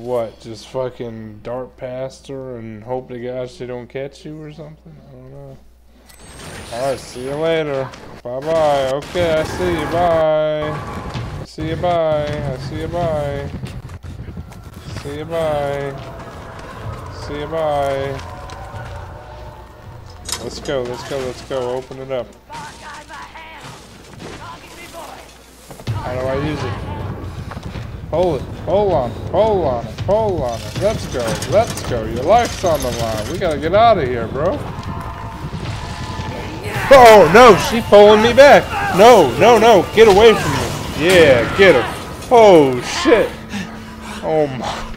What? Just fucking dart past her and hope to God she don't catch you or something? I don't know. Alright, see you later. Bye bye. Okay, I see you. Bye. I see you. Bye. I see you. Bye. See you. Bye. See you. Bye. Let's go. Let's go. Let's go. Open it up. How do I use it? Hold it. Hold on. Hold on. Hold on. Let's go. Let's go. Your life's on the line. We gotta get out of here, bro. Oh, no, she pulling me back. No, no, no, get away from me. Yeah, get her. Oh, shit. Oh, my.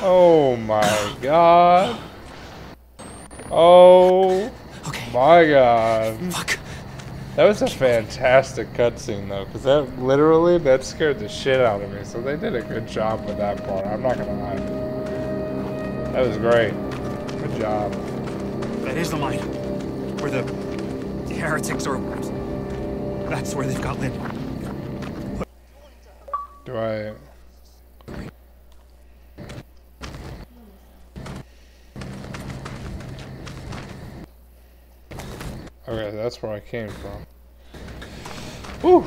Oh, my God. Oh, okay. My God. Fuck. That was a fantastic cutscene, though, because that literally, that scared the shit out of me. So they did a good job with that part. I'm not going to lie. That was great. Good job. That is the mine. Where the, the heretics are. That's where they've got lit. Do I... Okay, that's where I came from. Woo!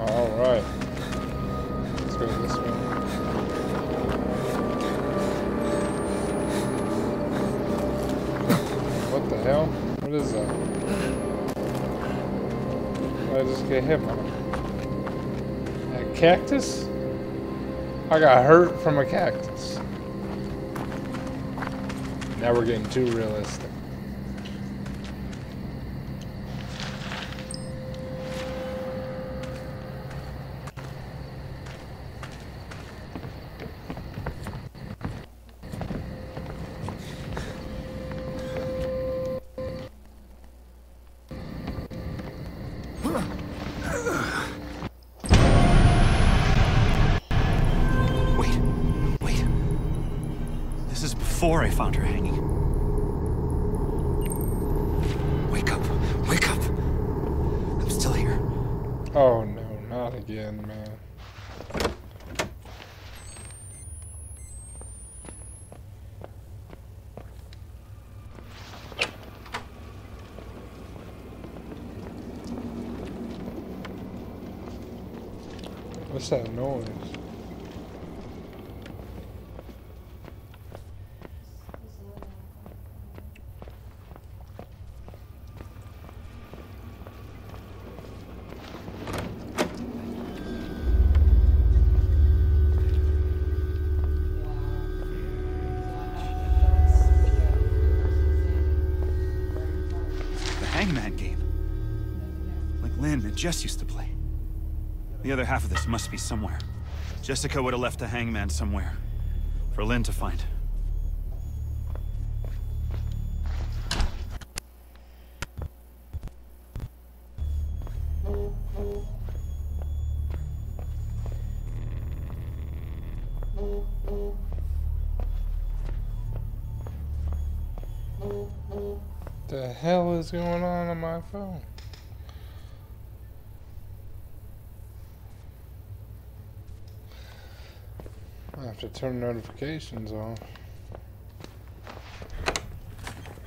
Alright. Let's go this way. What the hell? What is that? Why did I just get hit by it? A cactus? I got hurt from a cactus. Now we're getting too realistic. Before I found her hanging. Wake up, wake up. I'm still here. Oh no, not again, man. What's that noise? Hangman game. Like Lynn and Jess used to play. The other half of this must be somewhere. Jessica would have left the hangman somewhere for Lynn to find. What the hell is going on on my phone? I have to turn notifications off.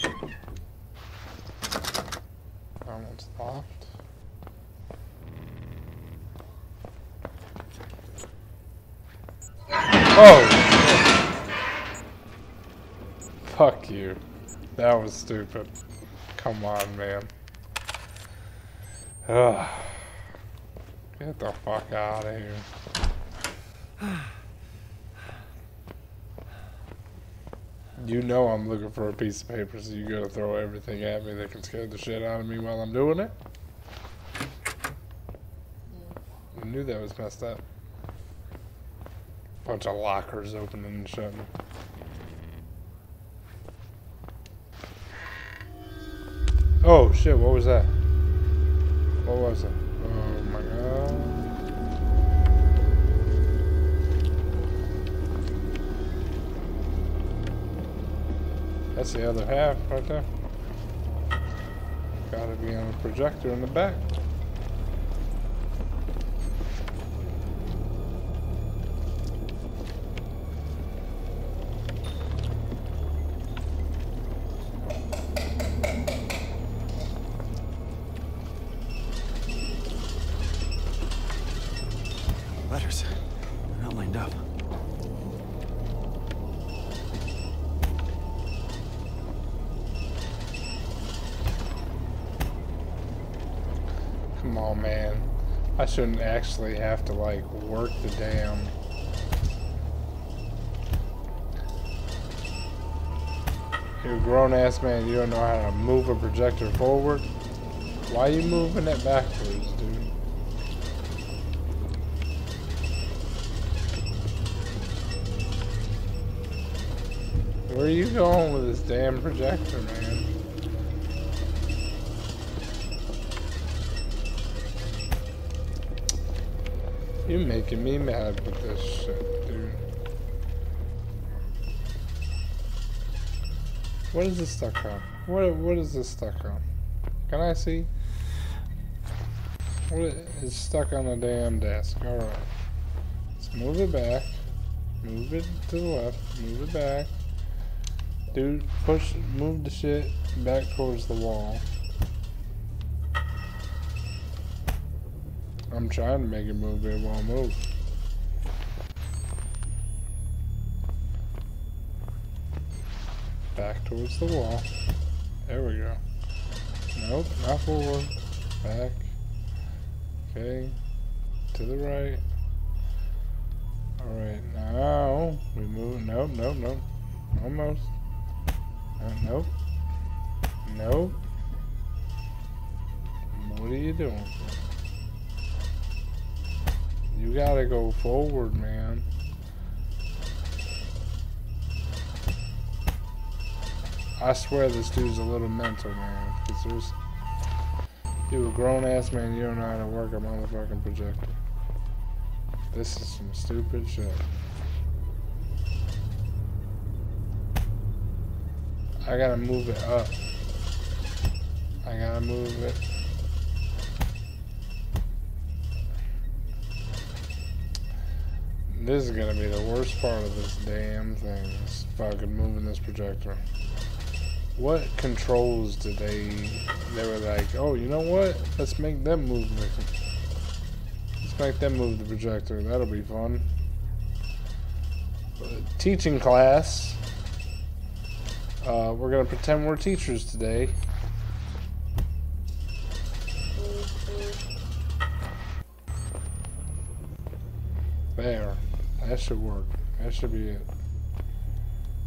That one's locked. Oh! Fuck you. That was stupid. Come on, man. Ugh. Get the fuck out of here. You know I'm looking for a piece of paper, so you gotta throw everything at me that can scare the shit out of me while I'm doing it? I knew that was messed up. Bunch of lockers opening and shutting. Oh shit, what was that? What was it? Oh my god. That's the other half right there. Gotta be on a projector in the back. Letters. They're not lined up. Come on, man. I shouldn't actually have to, like, work the damn... You're a grown-ass man. You don't know how to move a projector forward. Why are you moving it backwards, dude? Where are you going with this damn projector, man? You're making me mad with this shit, dude. What is this stuck on? What what is this stuck on? Can I see? What is stuck on the damn desk? All right, let's move it back. Move it to the left. Move it back. Dude, push, move the shit back towards the wall. I'm trying to make it move, but it won't move. Back towards the wall. There we go. Nope, not forward. Back. Okay. To the right. Alright, now we move. Nope, nope, nope. Almost. Uh, nope. Nope. What are you doing? You gotta go forward, man. I swear this dude's a little mental, man. Cause there's... You're a grown-ass man, you don't know how to work a motherfucking projector. This is some stupid shit. I gotta move it up. I gotta move it. This is gonna be the worst part of this damn thing, is fucking moving this projector. What controls did they... They were like, oh, you know what? Let's make them move the... Let's make them move the projector. That'll be fun. Uh, teaching class. Uh, we're gonna pretend we're teachers today. There. That should work. That should be it.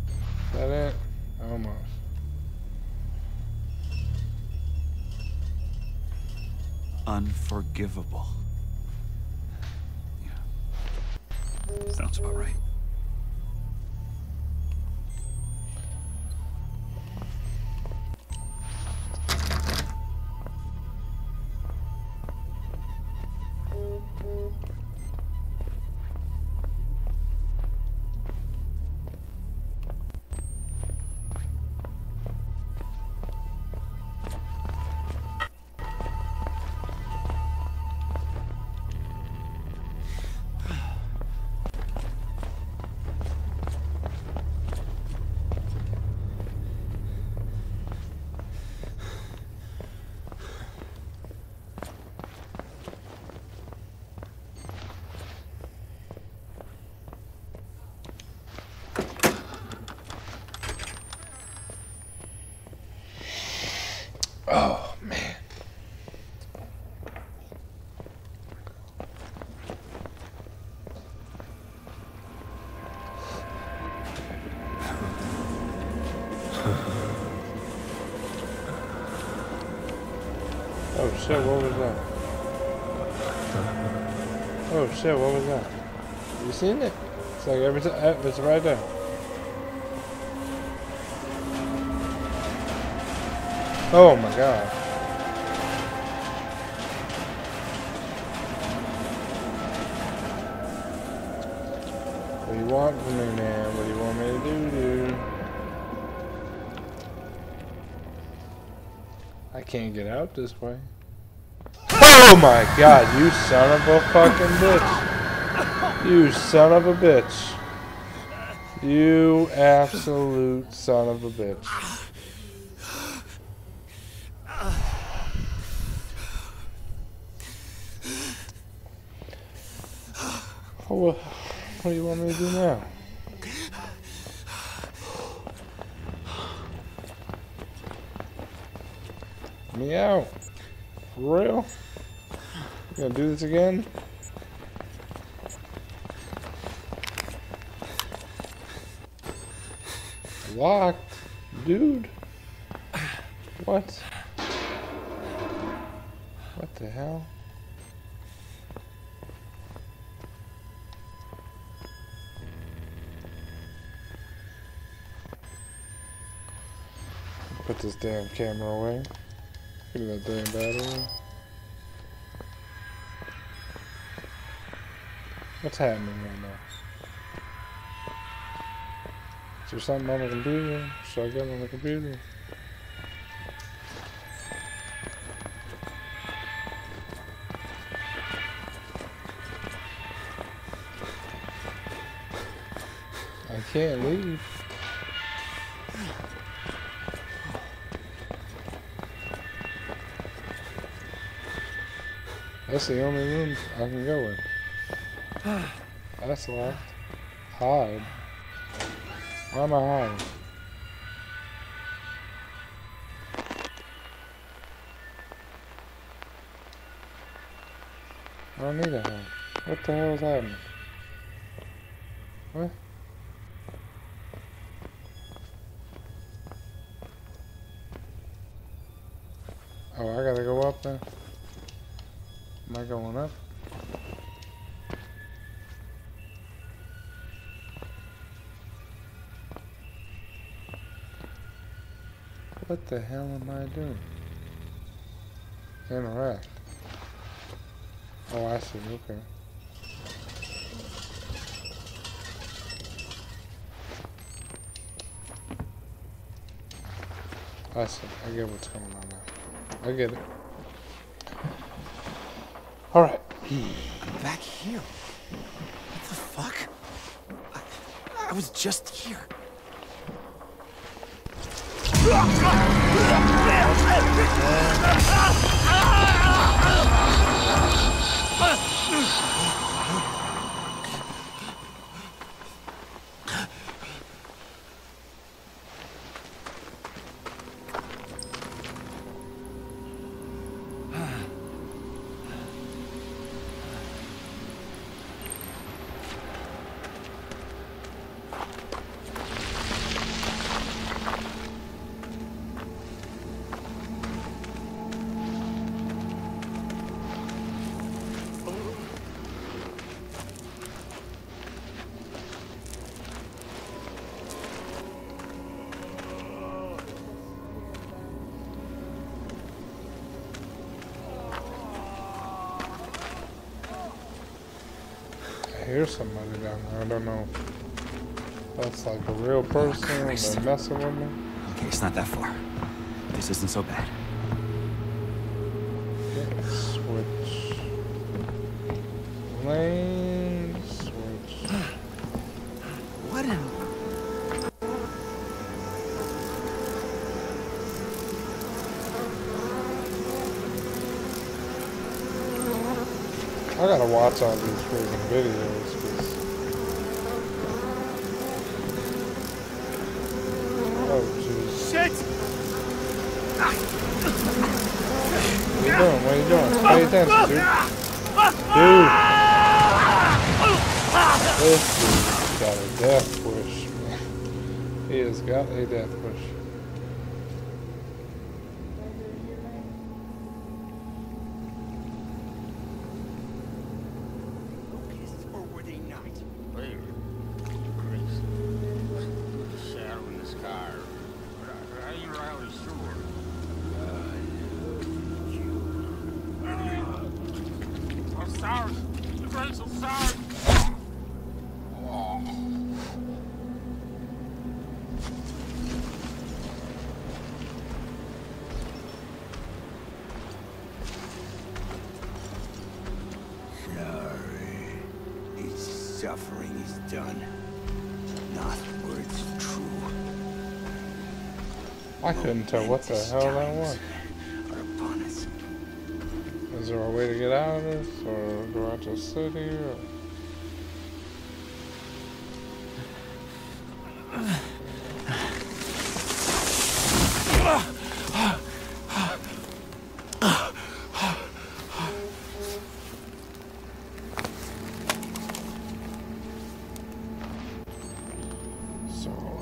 Is that it? Almost. Unforgivable. Yeah. Sounds about right. Oh shit, what was that? Oh shit, what was that? You seen it? It's like every time, it's right there. Oh my god. What do you want from me, man? What do you want me to do, dude? I can't get out this way. Oh my god, you son of a fucking bitch. You son of a bitch. You absolute son of a bitch. What do you want me to do now? Me out. For real? You gonna do this again? Locked. Dude. What? What the hell? Put this damn camera away. Give me that damn battery. What's happening right now? Is there something on the computer? Should I get on the computer? I can't leave. That's the only room I can go in. That's locked. Hide. Why am I hiding? I don't need a hide. What the hell is happening? What? Oh, I gotta go up there. Am I going up? What the hell am I doing? Interact. Oh, I see. Okay. I see. I get what's going on now. I get it. All right. Back here. What the fuck? I, I was just here. Here's somebody down there. I don't know if that's like a real person oh, or they're messing with me. Okay, it's not that far. This isn't so bad. Okay, switch lane. Switch. What in? I gotta watch all these freaking videos. Dude. Dude. This dude's got a death wish. He has got a death wish. Suffering is done. Not words true. I couldn't tell what the hell that was. Is there a way to get out of this, or go out to the city, or?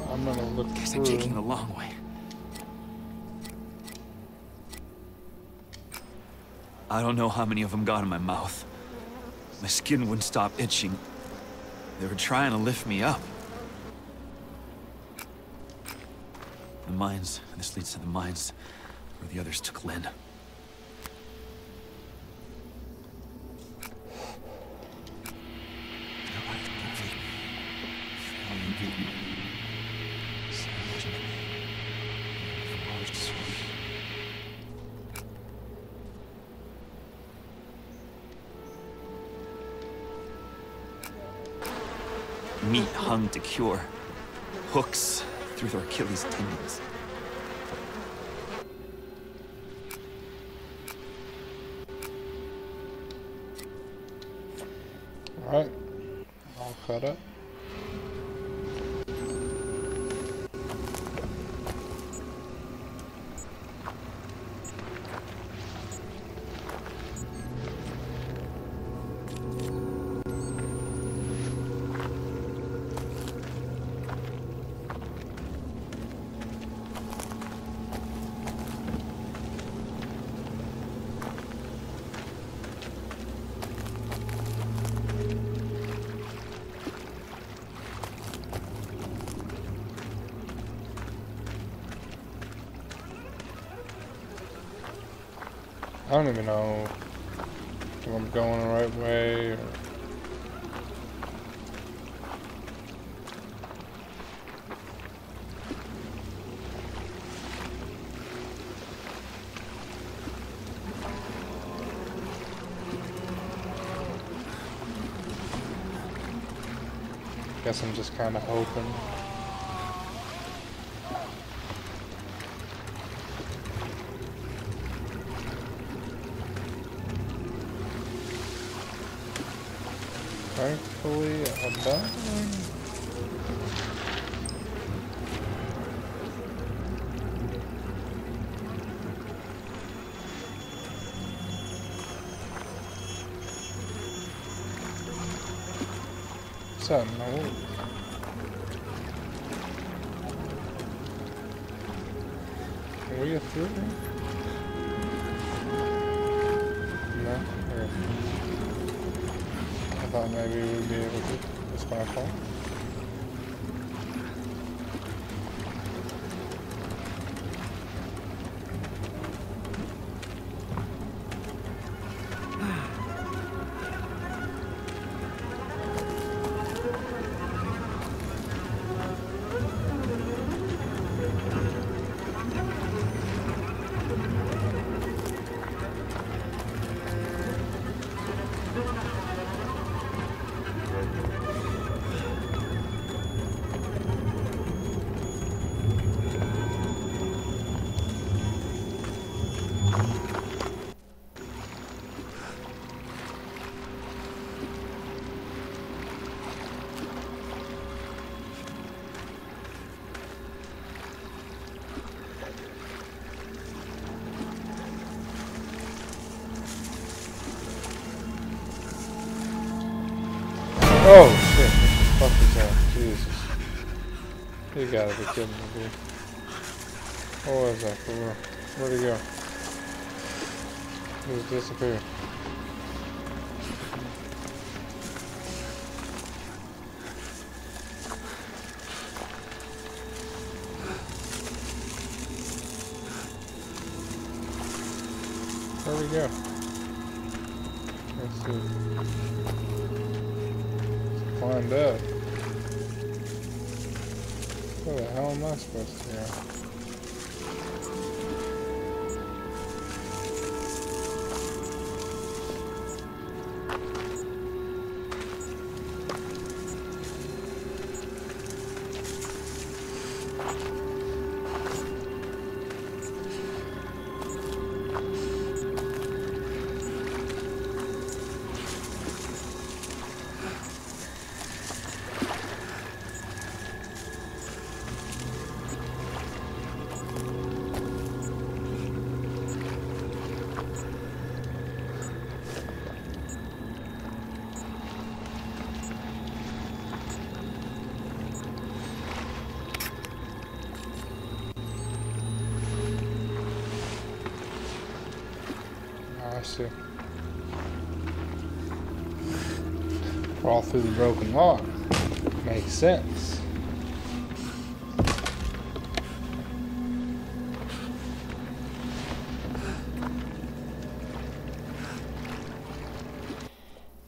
I'm gonna look. Guess I'm taking the long way. I don't know how many of them got in my mouth. My skin wouldn't stop itching. They were trying to lift me up. The mines. This leads to the mines where the others took Lynn. Meat hung to cure, hooks through their Achilles tendons. All right, all cut up. I don't even know if I'm going the right way or... Guess I'm just kind of hoping. Thankfully, I'm done. So, no. Can we get through here? I thought maybe we'd be able to. That's my fault. Oh shit, what the fuck is that? Jesus. You gotta be kidding me, dude. What was that for real? Where'd he go? He just disappeared. Where'd he go? Let's see. Climbed up. Where the hell am I supposed to shit. Crawl through the broken log. Makes sense.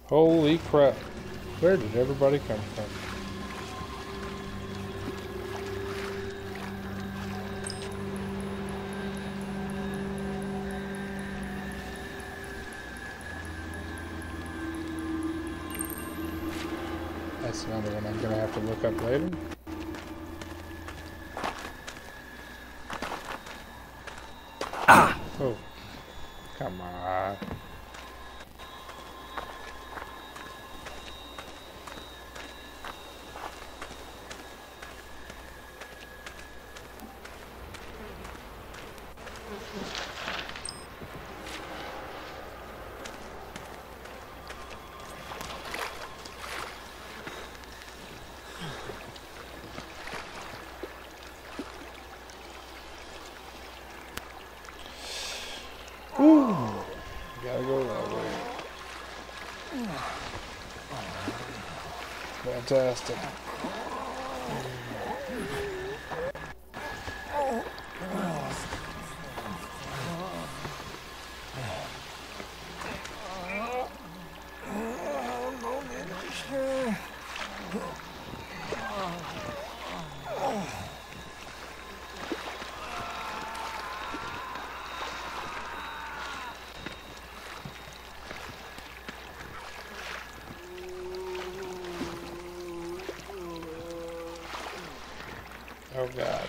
Holy crap. Where did everybody come from? That's another one I'm gonna have to look up later. Ah! Oh. Come on. Ooh, gotta go that way. Fantastic. Oh God.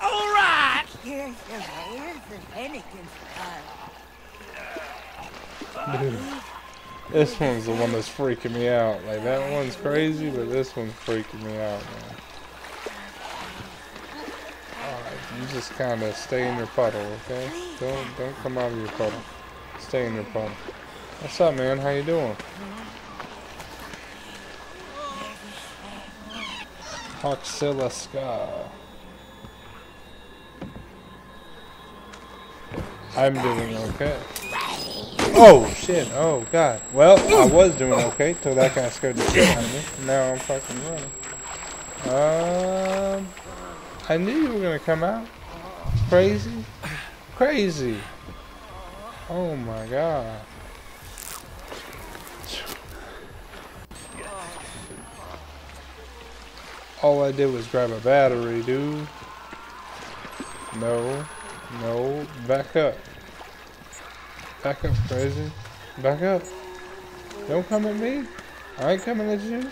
All right. Here's the here's the mannequin. Dude, this one's the one that's freaking me out. Like that one's crazy, but this one's freaking me out, man. All right, you just kind of stay in your puddle, okay? Don't don't come out of your puddle. Stay in your puddle. What's up, man? How you doing? Hoxilla Ska. I'm doing okay. Oh, shit. Oh, God. Well, I was doing okay till that guy scared the shit out of me. Now I'm fucking running. Um, I knew you were going to come out. Crazy. Crazy. Oh, my God. All I did was grab a battery, dude. No. No. Back up. Back up, crazy. Back up. Don't come at me. I ain't coming at you.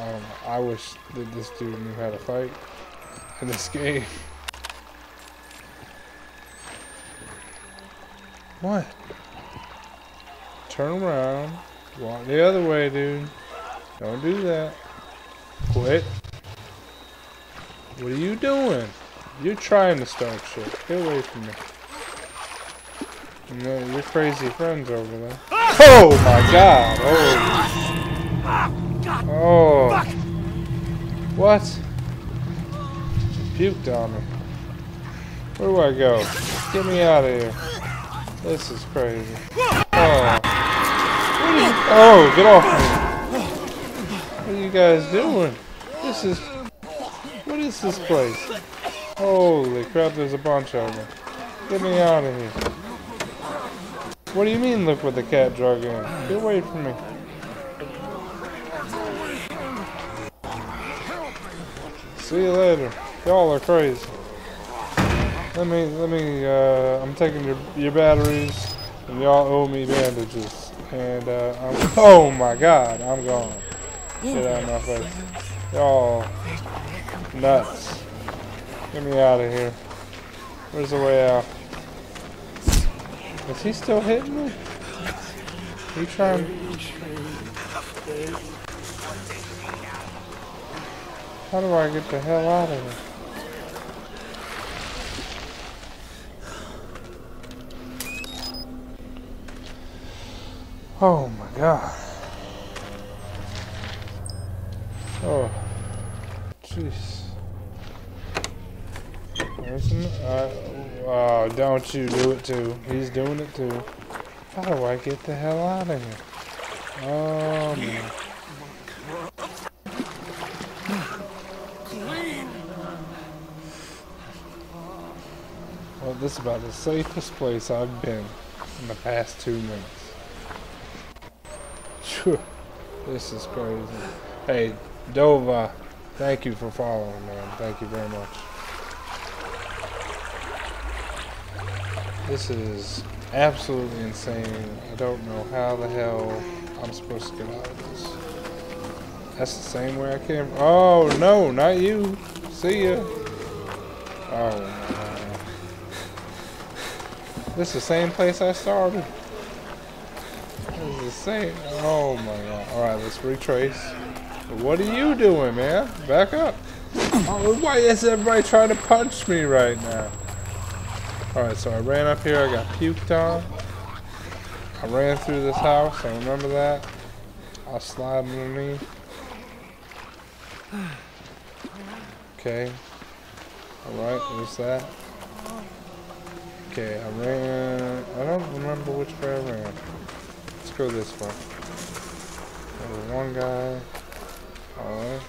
Um, I wish that this dude knew how to fight in this game. What? Turn around. Walk the other way, dude. Don't do that. Quit. What are you doing? You're trying to start shit. Get away from me. You know, your crazy friend's over there. Oh my God! Oh. Oh. What? She puked on me. Where do I go? Get me out of here. This is crazy. Oh. Oh, get off me. What are you guys doing? This is... What is this place? Holy crap, there's a bunch of them. Get me out of here. What do you mean, look what the cat drug in? Get away from me. See you later. Y'all are crazy. Let me, let me, uh, I'm taking your, your batteries, and y'all owe me bandages. And, uh, I'm... Oh my God, I'm gone. Get out of my face. Y'all nuts. Get me out of here. Where's the way out? Is he still hitting me? Are you trying to... How do I get the hell out of here? Oh my God. Oh, jeez. Uh, oh, don't you do it too. He's doing it too. How do I get the hell out of here? Oh, man. Well, this is about the safest place I've been in the past two minutes. Phew. This is crazy. Hey, Dova, thank you for following, man. Thank you very much. This is absolutely insane. I don't know how the hell I'm supposed to get out of this. That's the same way I came from. Oh, no, not you. See ya. Oh, man. This is the same place I started. This is the same. Oh, my God. All right, let's retrace. What are you doing, man? Back up. Oh, why is everybody trying to punch me right now? Alright, so I ran up here, I got puked on. I ran through this house, I remember that. I'll slide underneath. Okay. Alright, what's that? Okay, I ran. I don't remember which way I ran. Let's go this way. There's one guy. Alright.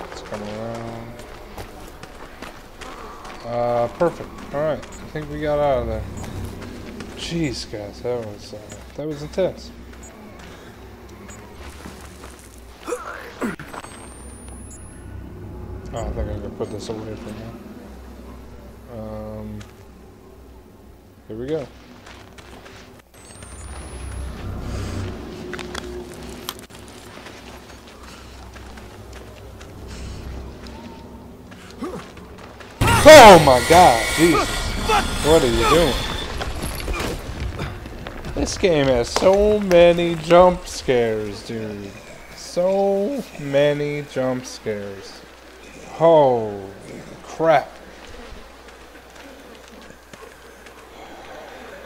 Let's come around. Uh, perfect. Alright, I think we got out of there. Jeez, guys, that was, uh, that was intense. Oh, I think I'm gonna put this away for now. Um, here we go. Oh my God, Jesus. What are you doing? This game has so many jump scares, dude. So many jump scares. Holy crap.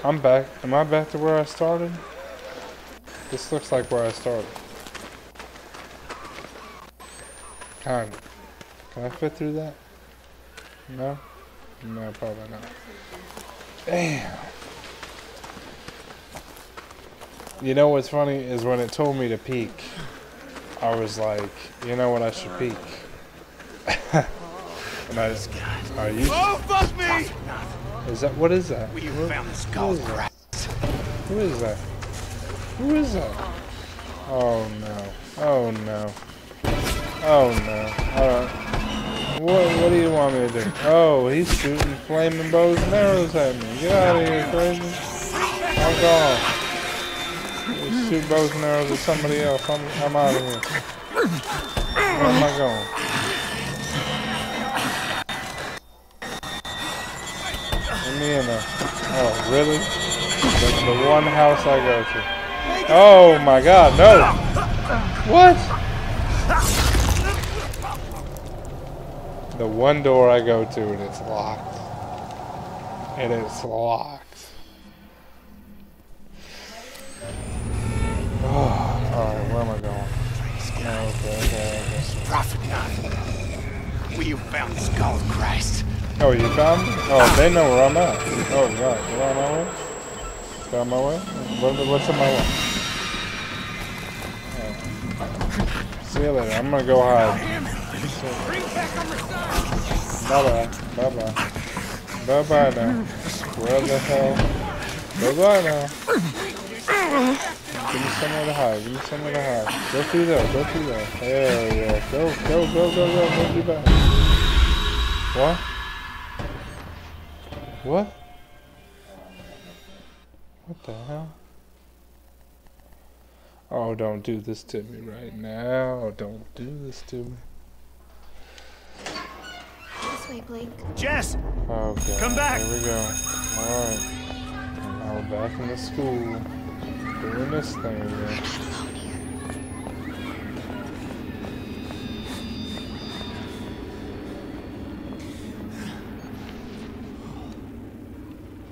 I'm back. Am I back to where I started? This looks like where I started. Kind of. Can I fit through that? No? No, probably not. Damn! You know what's funny is when it told me to peek, I was like, you know what, I should peek. And I just, are you? Oh, fuck me! Is that, what is that? We found this gold rat. Who is that? Who is that? Oh no. Oh no. Oh no. Alright. What, what do you want me to do? Oh, he's shooting flaming bows and arrows at me. Get out of here, crazy. I'm gone. He'll shoot bows and arrows at somebody else. I'm, I'm out of here. Where am I going? Let me in there. Oh, really? That's the one house I go to. Oh, my God, no. What? The one door I go to and it's locked. And it's locked. Oh, alright, where am I going? Okay, okay, okay. Prophet none. We found this gold, Christ. Oh, you found me? Oh, they know where I'm at. Oh, God. You're on my way? You're on my way? What, what's on my way? Right. See you later. I'm gonna go hide. Bye-bye, bye-bye. Bye-bye now. Where the hell? Bye-bye now. Give me somewhere to hide, give me somewhere to hide. Go through there, go through there. Hell yeah. Go, go, go, go, go, go through back. What? What? What the hell? Oh, don't do this to me right now. Don't do this to me. Blake. Jess! Okay, come back! Here we go. Alright. Now we're back in the school. Doing this thing again.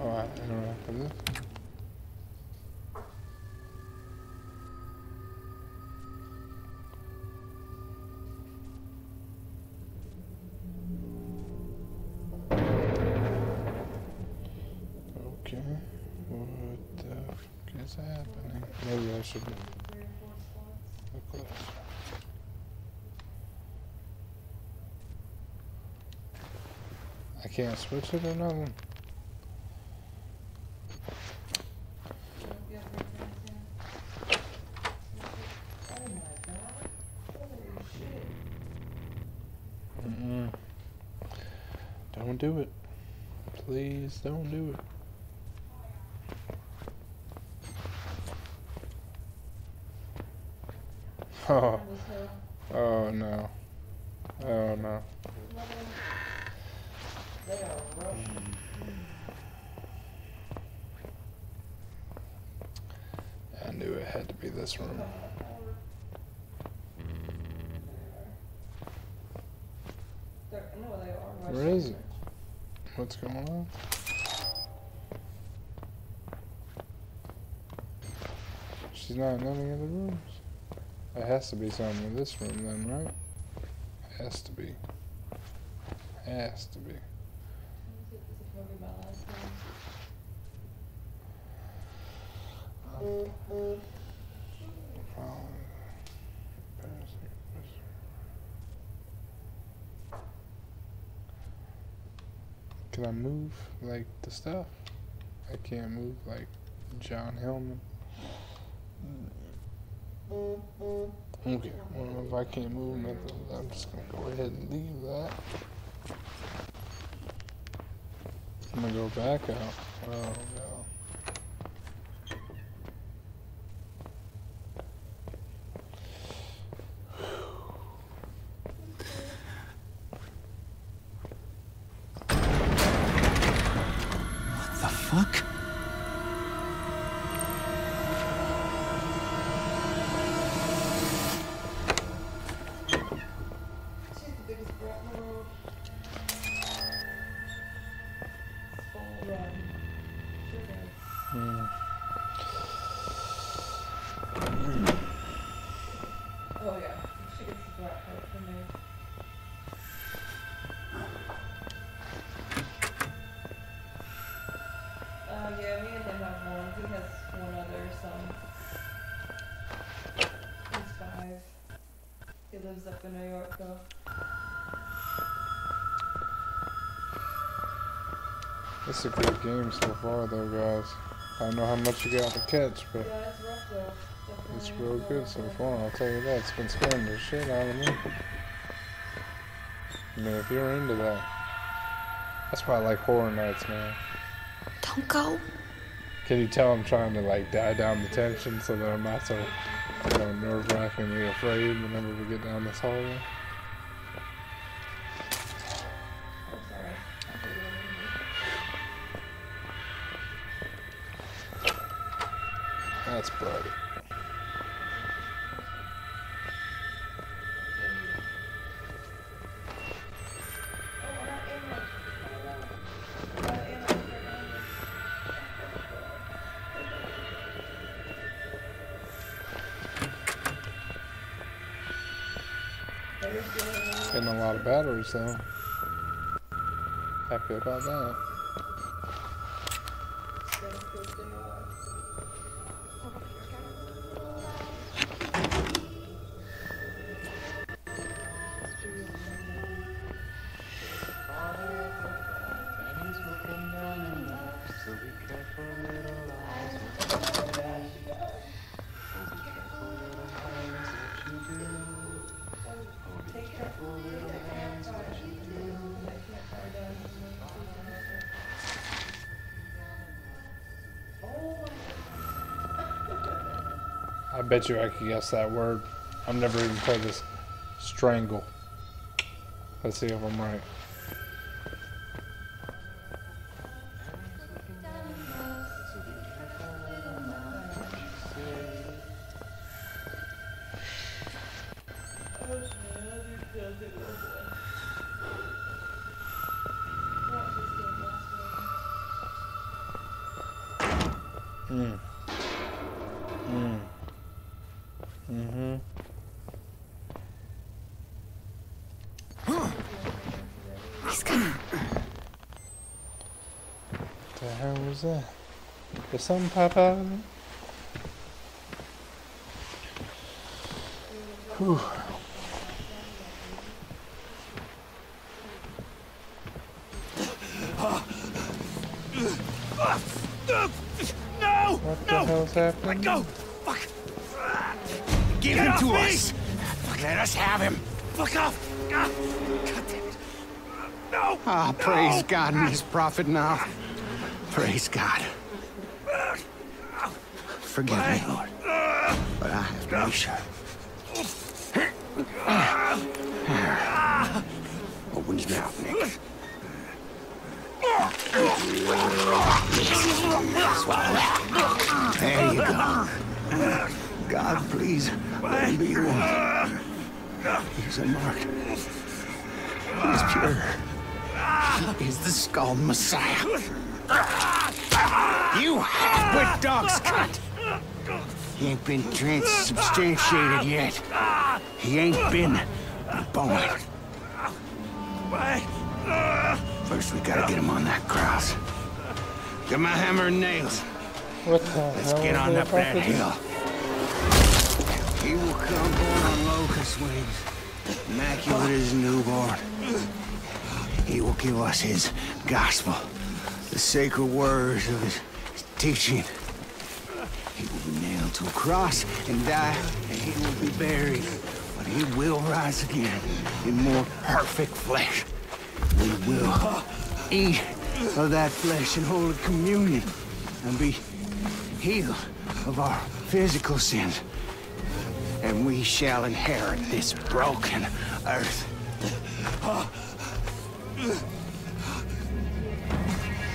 Alright, interact with this. What the fuck is happening? Maybe I should look close. I can't switch it or nothing. Mm-mm. Don't do it. Please don't do it. Oh, oh no. Oh no. I knew it had to be this room. Where is it? What's going on? She's not in any of the rooms. It has to be something in this room then, right? Has to be. Has to be. Um, can I move, like, the stuff? I can't move, like, John Hillman. Okay, well, if I can't move nothing, I'm just gonna go ahead and leave that. I'm gonna go back out. Oh no. What the fuck? Up in New York, though. It's a great game so far, though, guys. I don't know how much you got to catch, but yeah, it's rough, though. Definitely it's real good so far. I'll tell you that. It's been scaring the shit out of me. I mean, if you're into that, that's why I like horror nights, man. Don't go. Can you tell I'm trying to like die down the tension so that I'm not so, you know, nerve-wrackingly afraid whenever we get down this hallway? That's bright. Getting a lot of batteries though. Happy about that. I bet you I could guess that word. I've never even played this. Strangle. Let's see if I'm right. Mm. Mm. Mm-hmm. He's coming. What the hell was that? Empezamos, papá. Uf. No! No! Let go! Fuck! Give him to us! Fuck, let us have him! Fuck off! God damn it! No! Ah, praise God and his prophet now. Praise God. Forgive me, Lord. But I have no shirt. Open his mouth, Nick. There you go. God, please, let him be one. He's unmarked. He's pure. He is the Skull Messiah. You half-wit dog's cunt! He ain't been transubstantiated yet. He ain't been born. First, we gotta get him on that cross. Get my hammer and nails. What the Let's hell get on up that hill. He will come born on locust wings, immaculate as newborn. He will give us his gospel, the sacred words of his teaching. He will be nailed to a cross and die, and he will be buried. But he will rise again in more perfect flesh. We will eat of that flesh in Holy Communion and be healed of our physical sins. And we shall inherit this broken earth.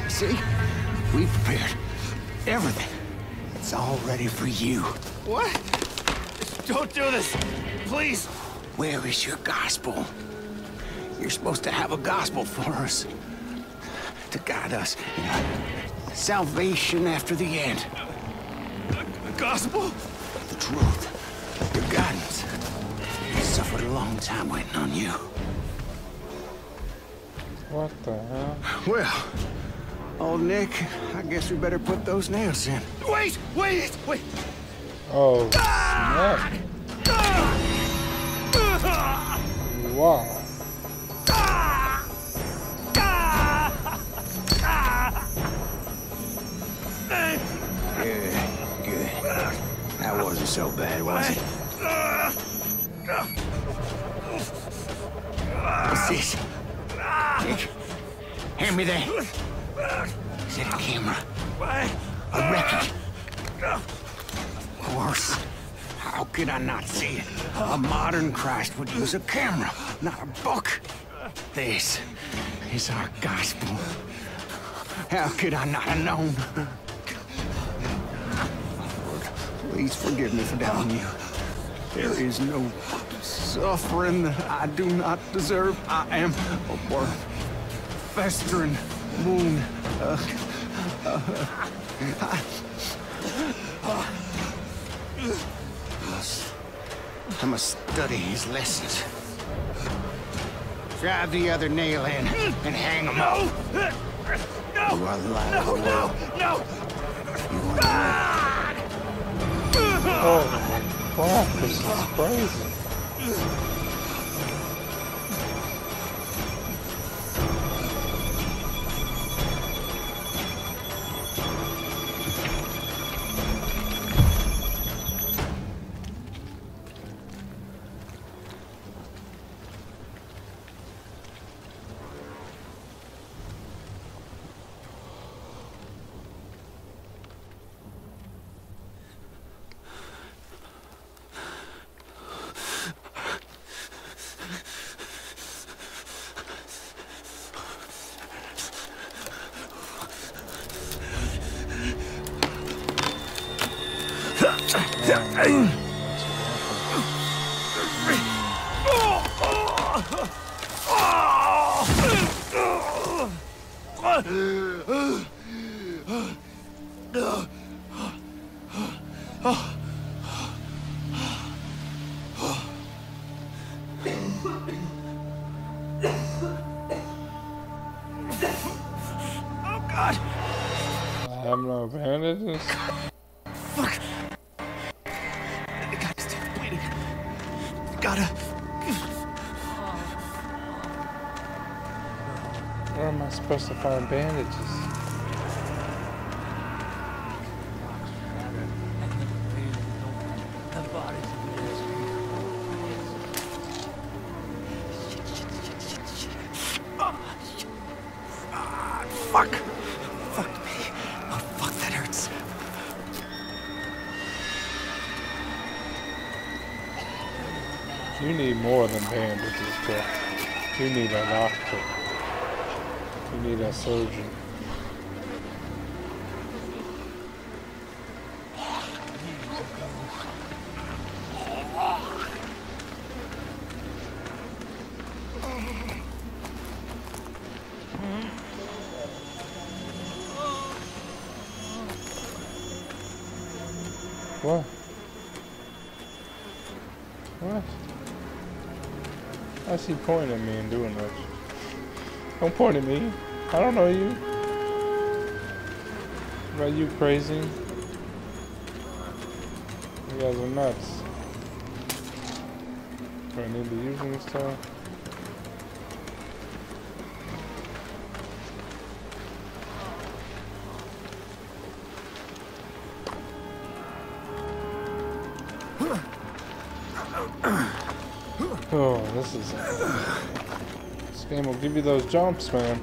See? We prepared everything. It's all ready for you. What? Don't do this. Please. Where is your gospel? You're supposed to have a gospel for us, to guide us in salvation after the end. The gospel? The truth, your guidance. You suffered a long time waiting on you. What the hell? Well, old Nick, I guess we better put those nails in. Wait, wait, wait. Oh, ah! Snap. Ah! Wow. Good, good. That wasn't so bad, was it? What's this? Nick, hand me that. Is that a camera? A record? Of course. How could I not see it? A modern Christ would use a camera, not a book. This is our gospel. How could I not have known? Please forgive me for doubting you. There is no suffering that I do not deserve. I am a worm, festering wound. Uh, uh, I, I, must, I must study his lessons. Drive the other nail in and hang him up. No! You are the light of the world. No! You are the light. Oh my God, this is crazy. hell is this? Fuck! The guy's still bleeding. Gotta. Where am I supposed to find bandages? You need more than bandages, but you need a doctor. You need a surgeon. What? What? Why is he pointing at me and doing that? Don't point at me. I don't know you. Are you crazy? You guys are nuts. Do I need to use him this time? Oh, this is... This game will give you those jumps, man.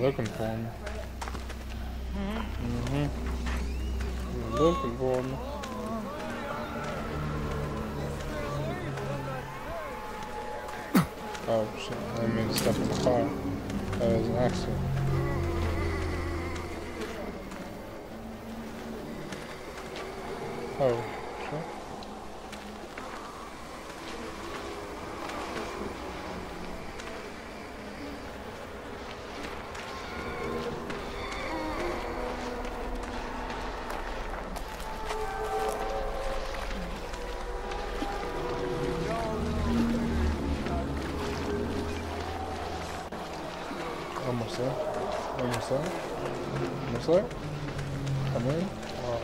Looking for me. Mm-hmm. Mm-hmm. Looking for me. Oh shit, I didn't mean to step in the car. That was an accident. Oh shit. Almost there. Almost there. Almost there. Come in. Oh.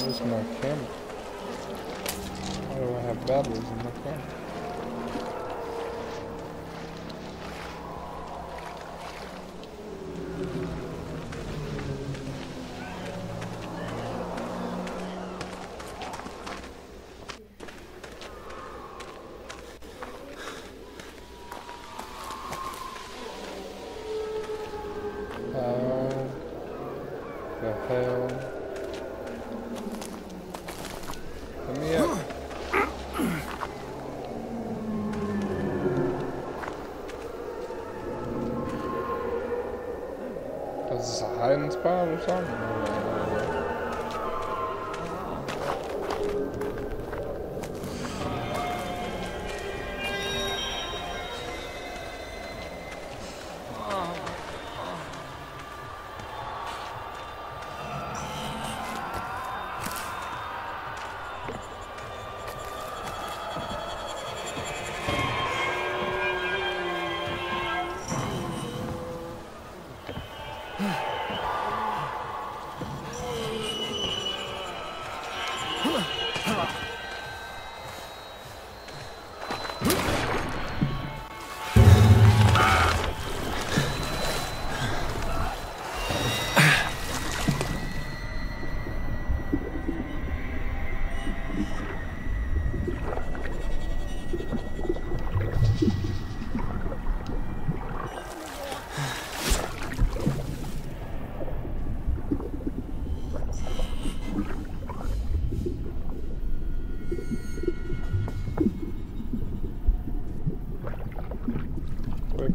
Where's my camera? Why do I have batteries in my camera? The hell? Let me up. Is this a hiding spot or something?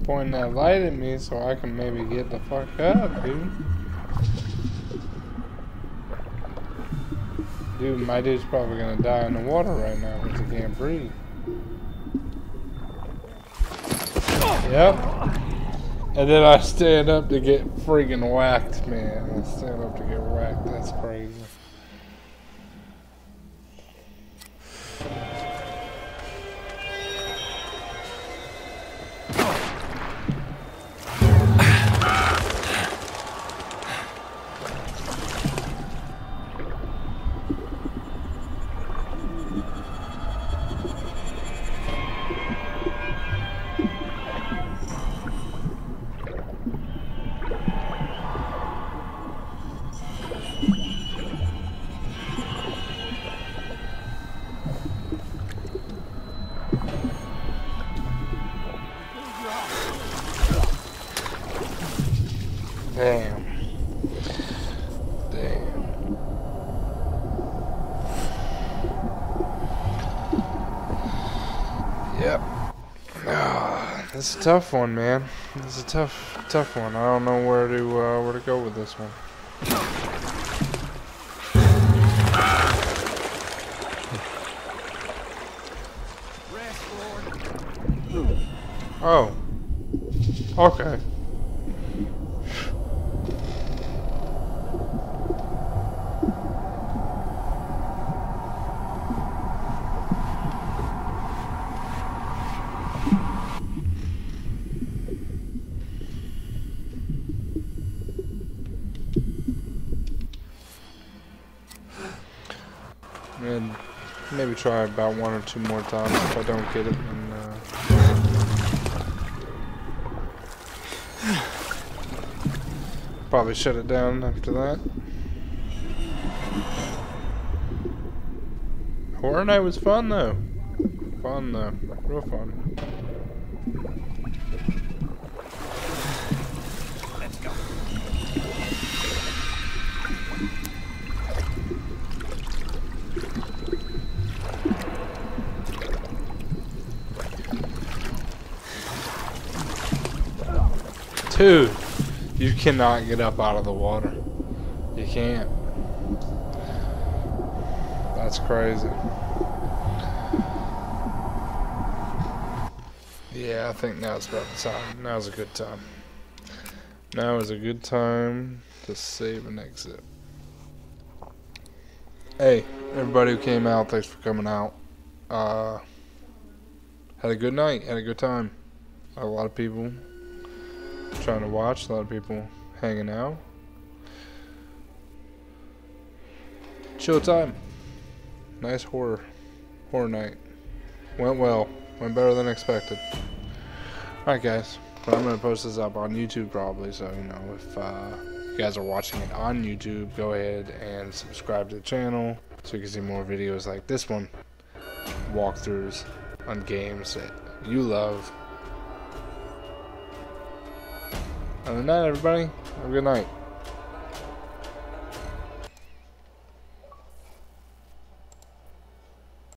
pointing that light at me so I can maybe get the fuck up, dude. Dude, my dude's probably gonna die in the water right now because he can't breathe. Yep. And then I stand up to get freaking whacked, man. I stand up to get whacked. That's crazy. Damn. Damn. Yep. Oh, this is a tough one, man. This is a tough, tough one. I don't know where to uh, where to go with this one. Oh. Okay. And maybe try about one or two more times. If I don't get it, then uh... probably shut it down after that. Horror Night was fun though. Fun though. Real fun. Let's go. Dude, you cannot get up out of the water. You can't. That's crazy. Yeah, I think now's about the time. Now's a good time. Now is a good time to save and exit. Hey, everybody who came out, thanks for coming out. Uh, had a good night, had a good time. A lot of people trying to watch, a lot of people hanging out. Chill time. Nice horror. Horror night. Went well. Went better than expected. Alright guys, but I'm going to post this up on YouTube probably, so you know, if uh, you guys are watching it on YouTube, go ahead and subscribe to the channel so you can see more videos like this one. Walkthroughs on games that you love. Other than that, everybody, have a good night.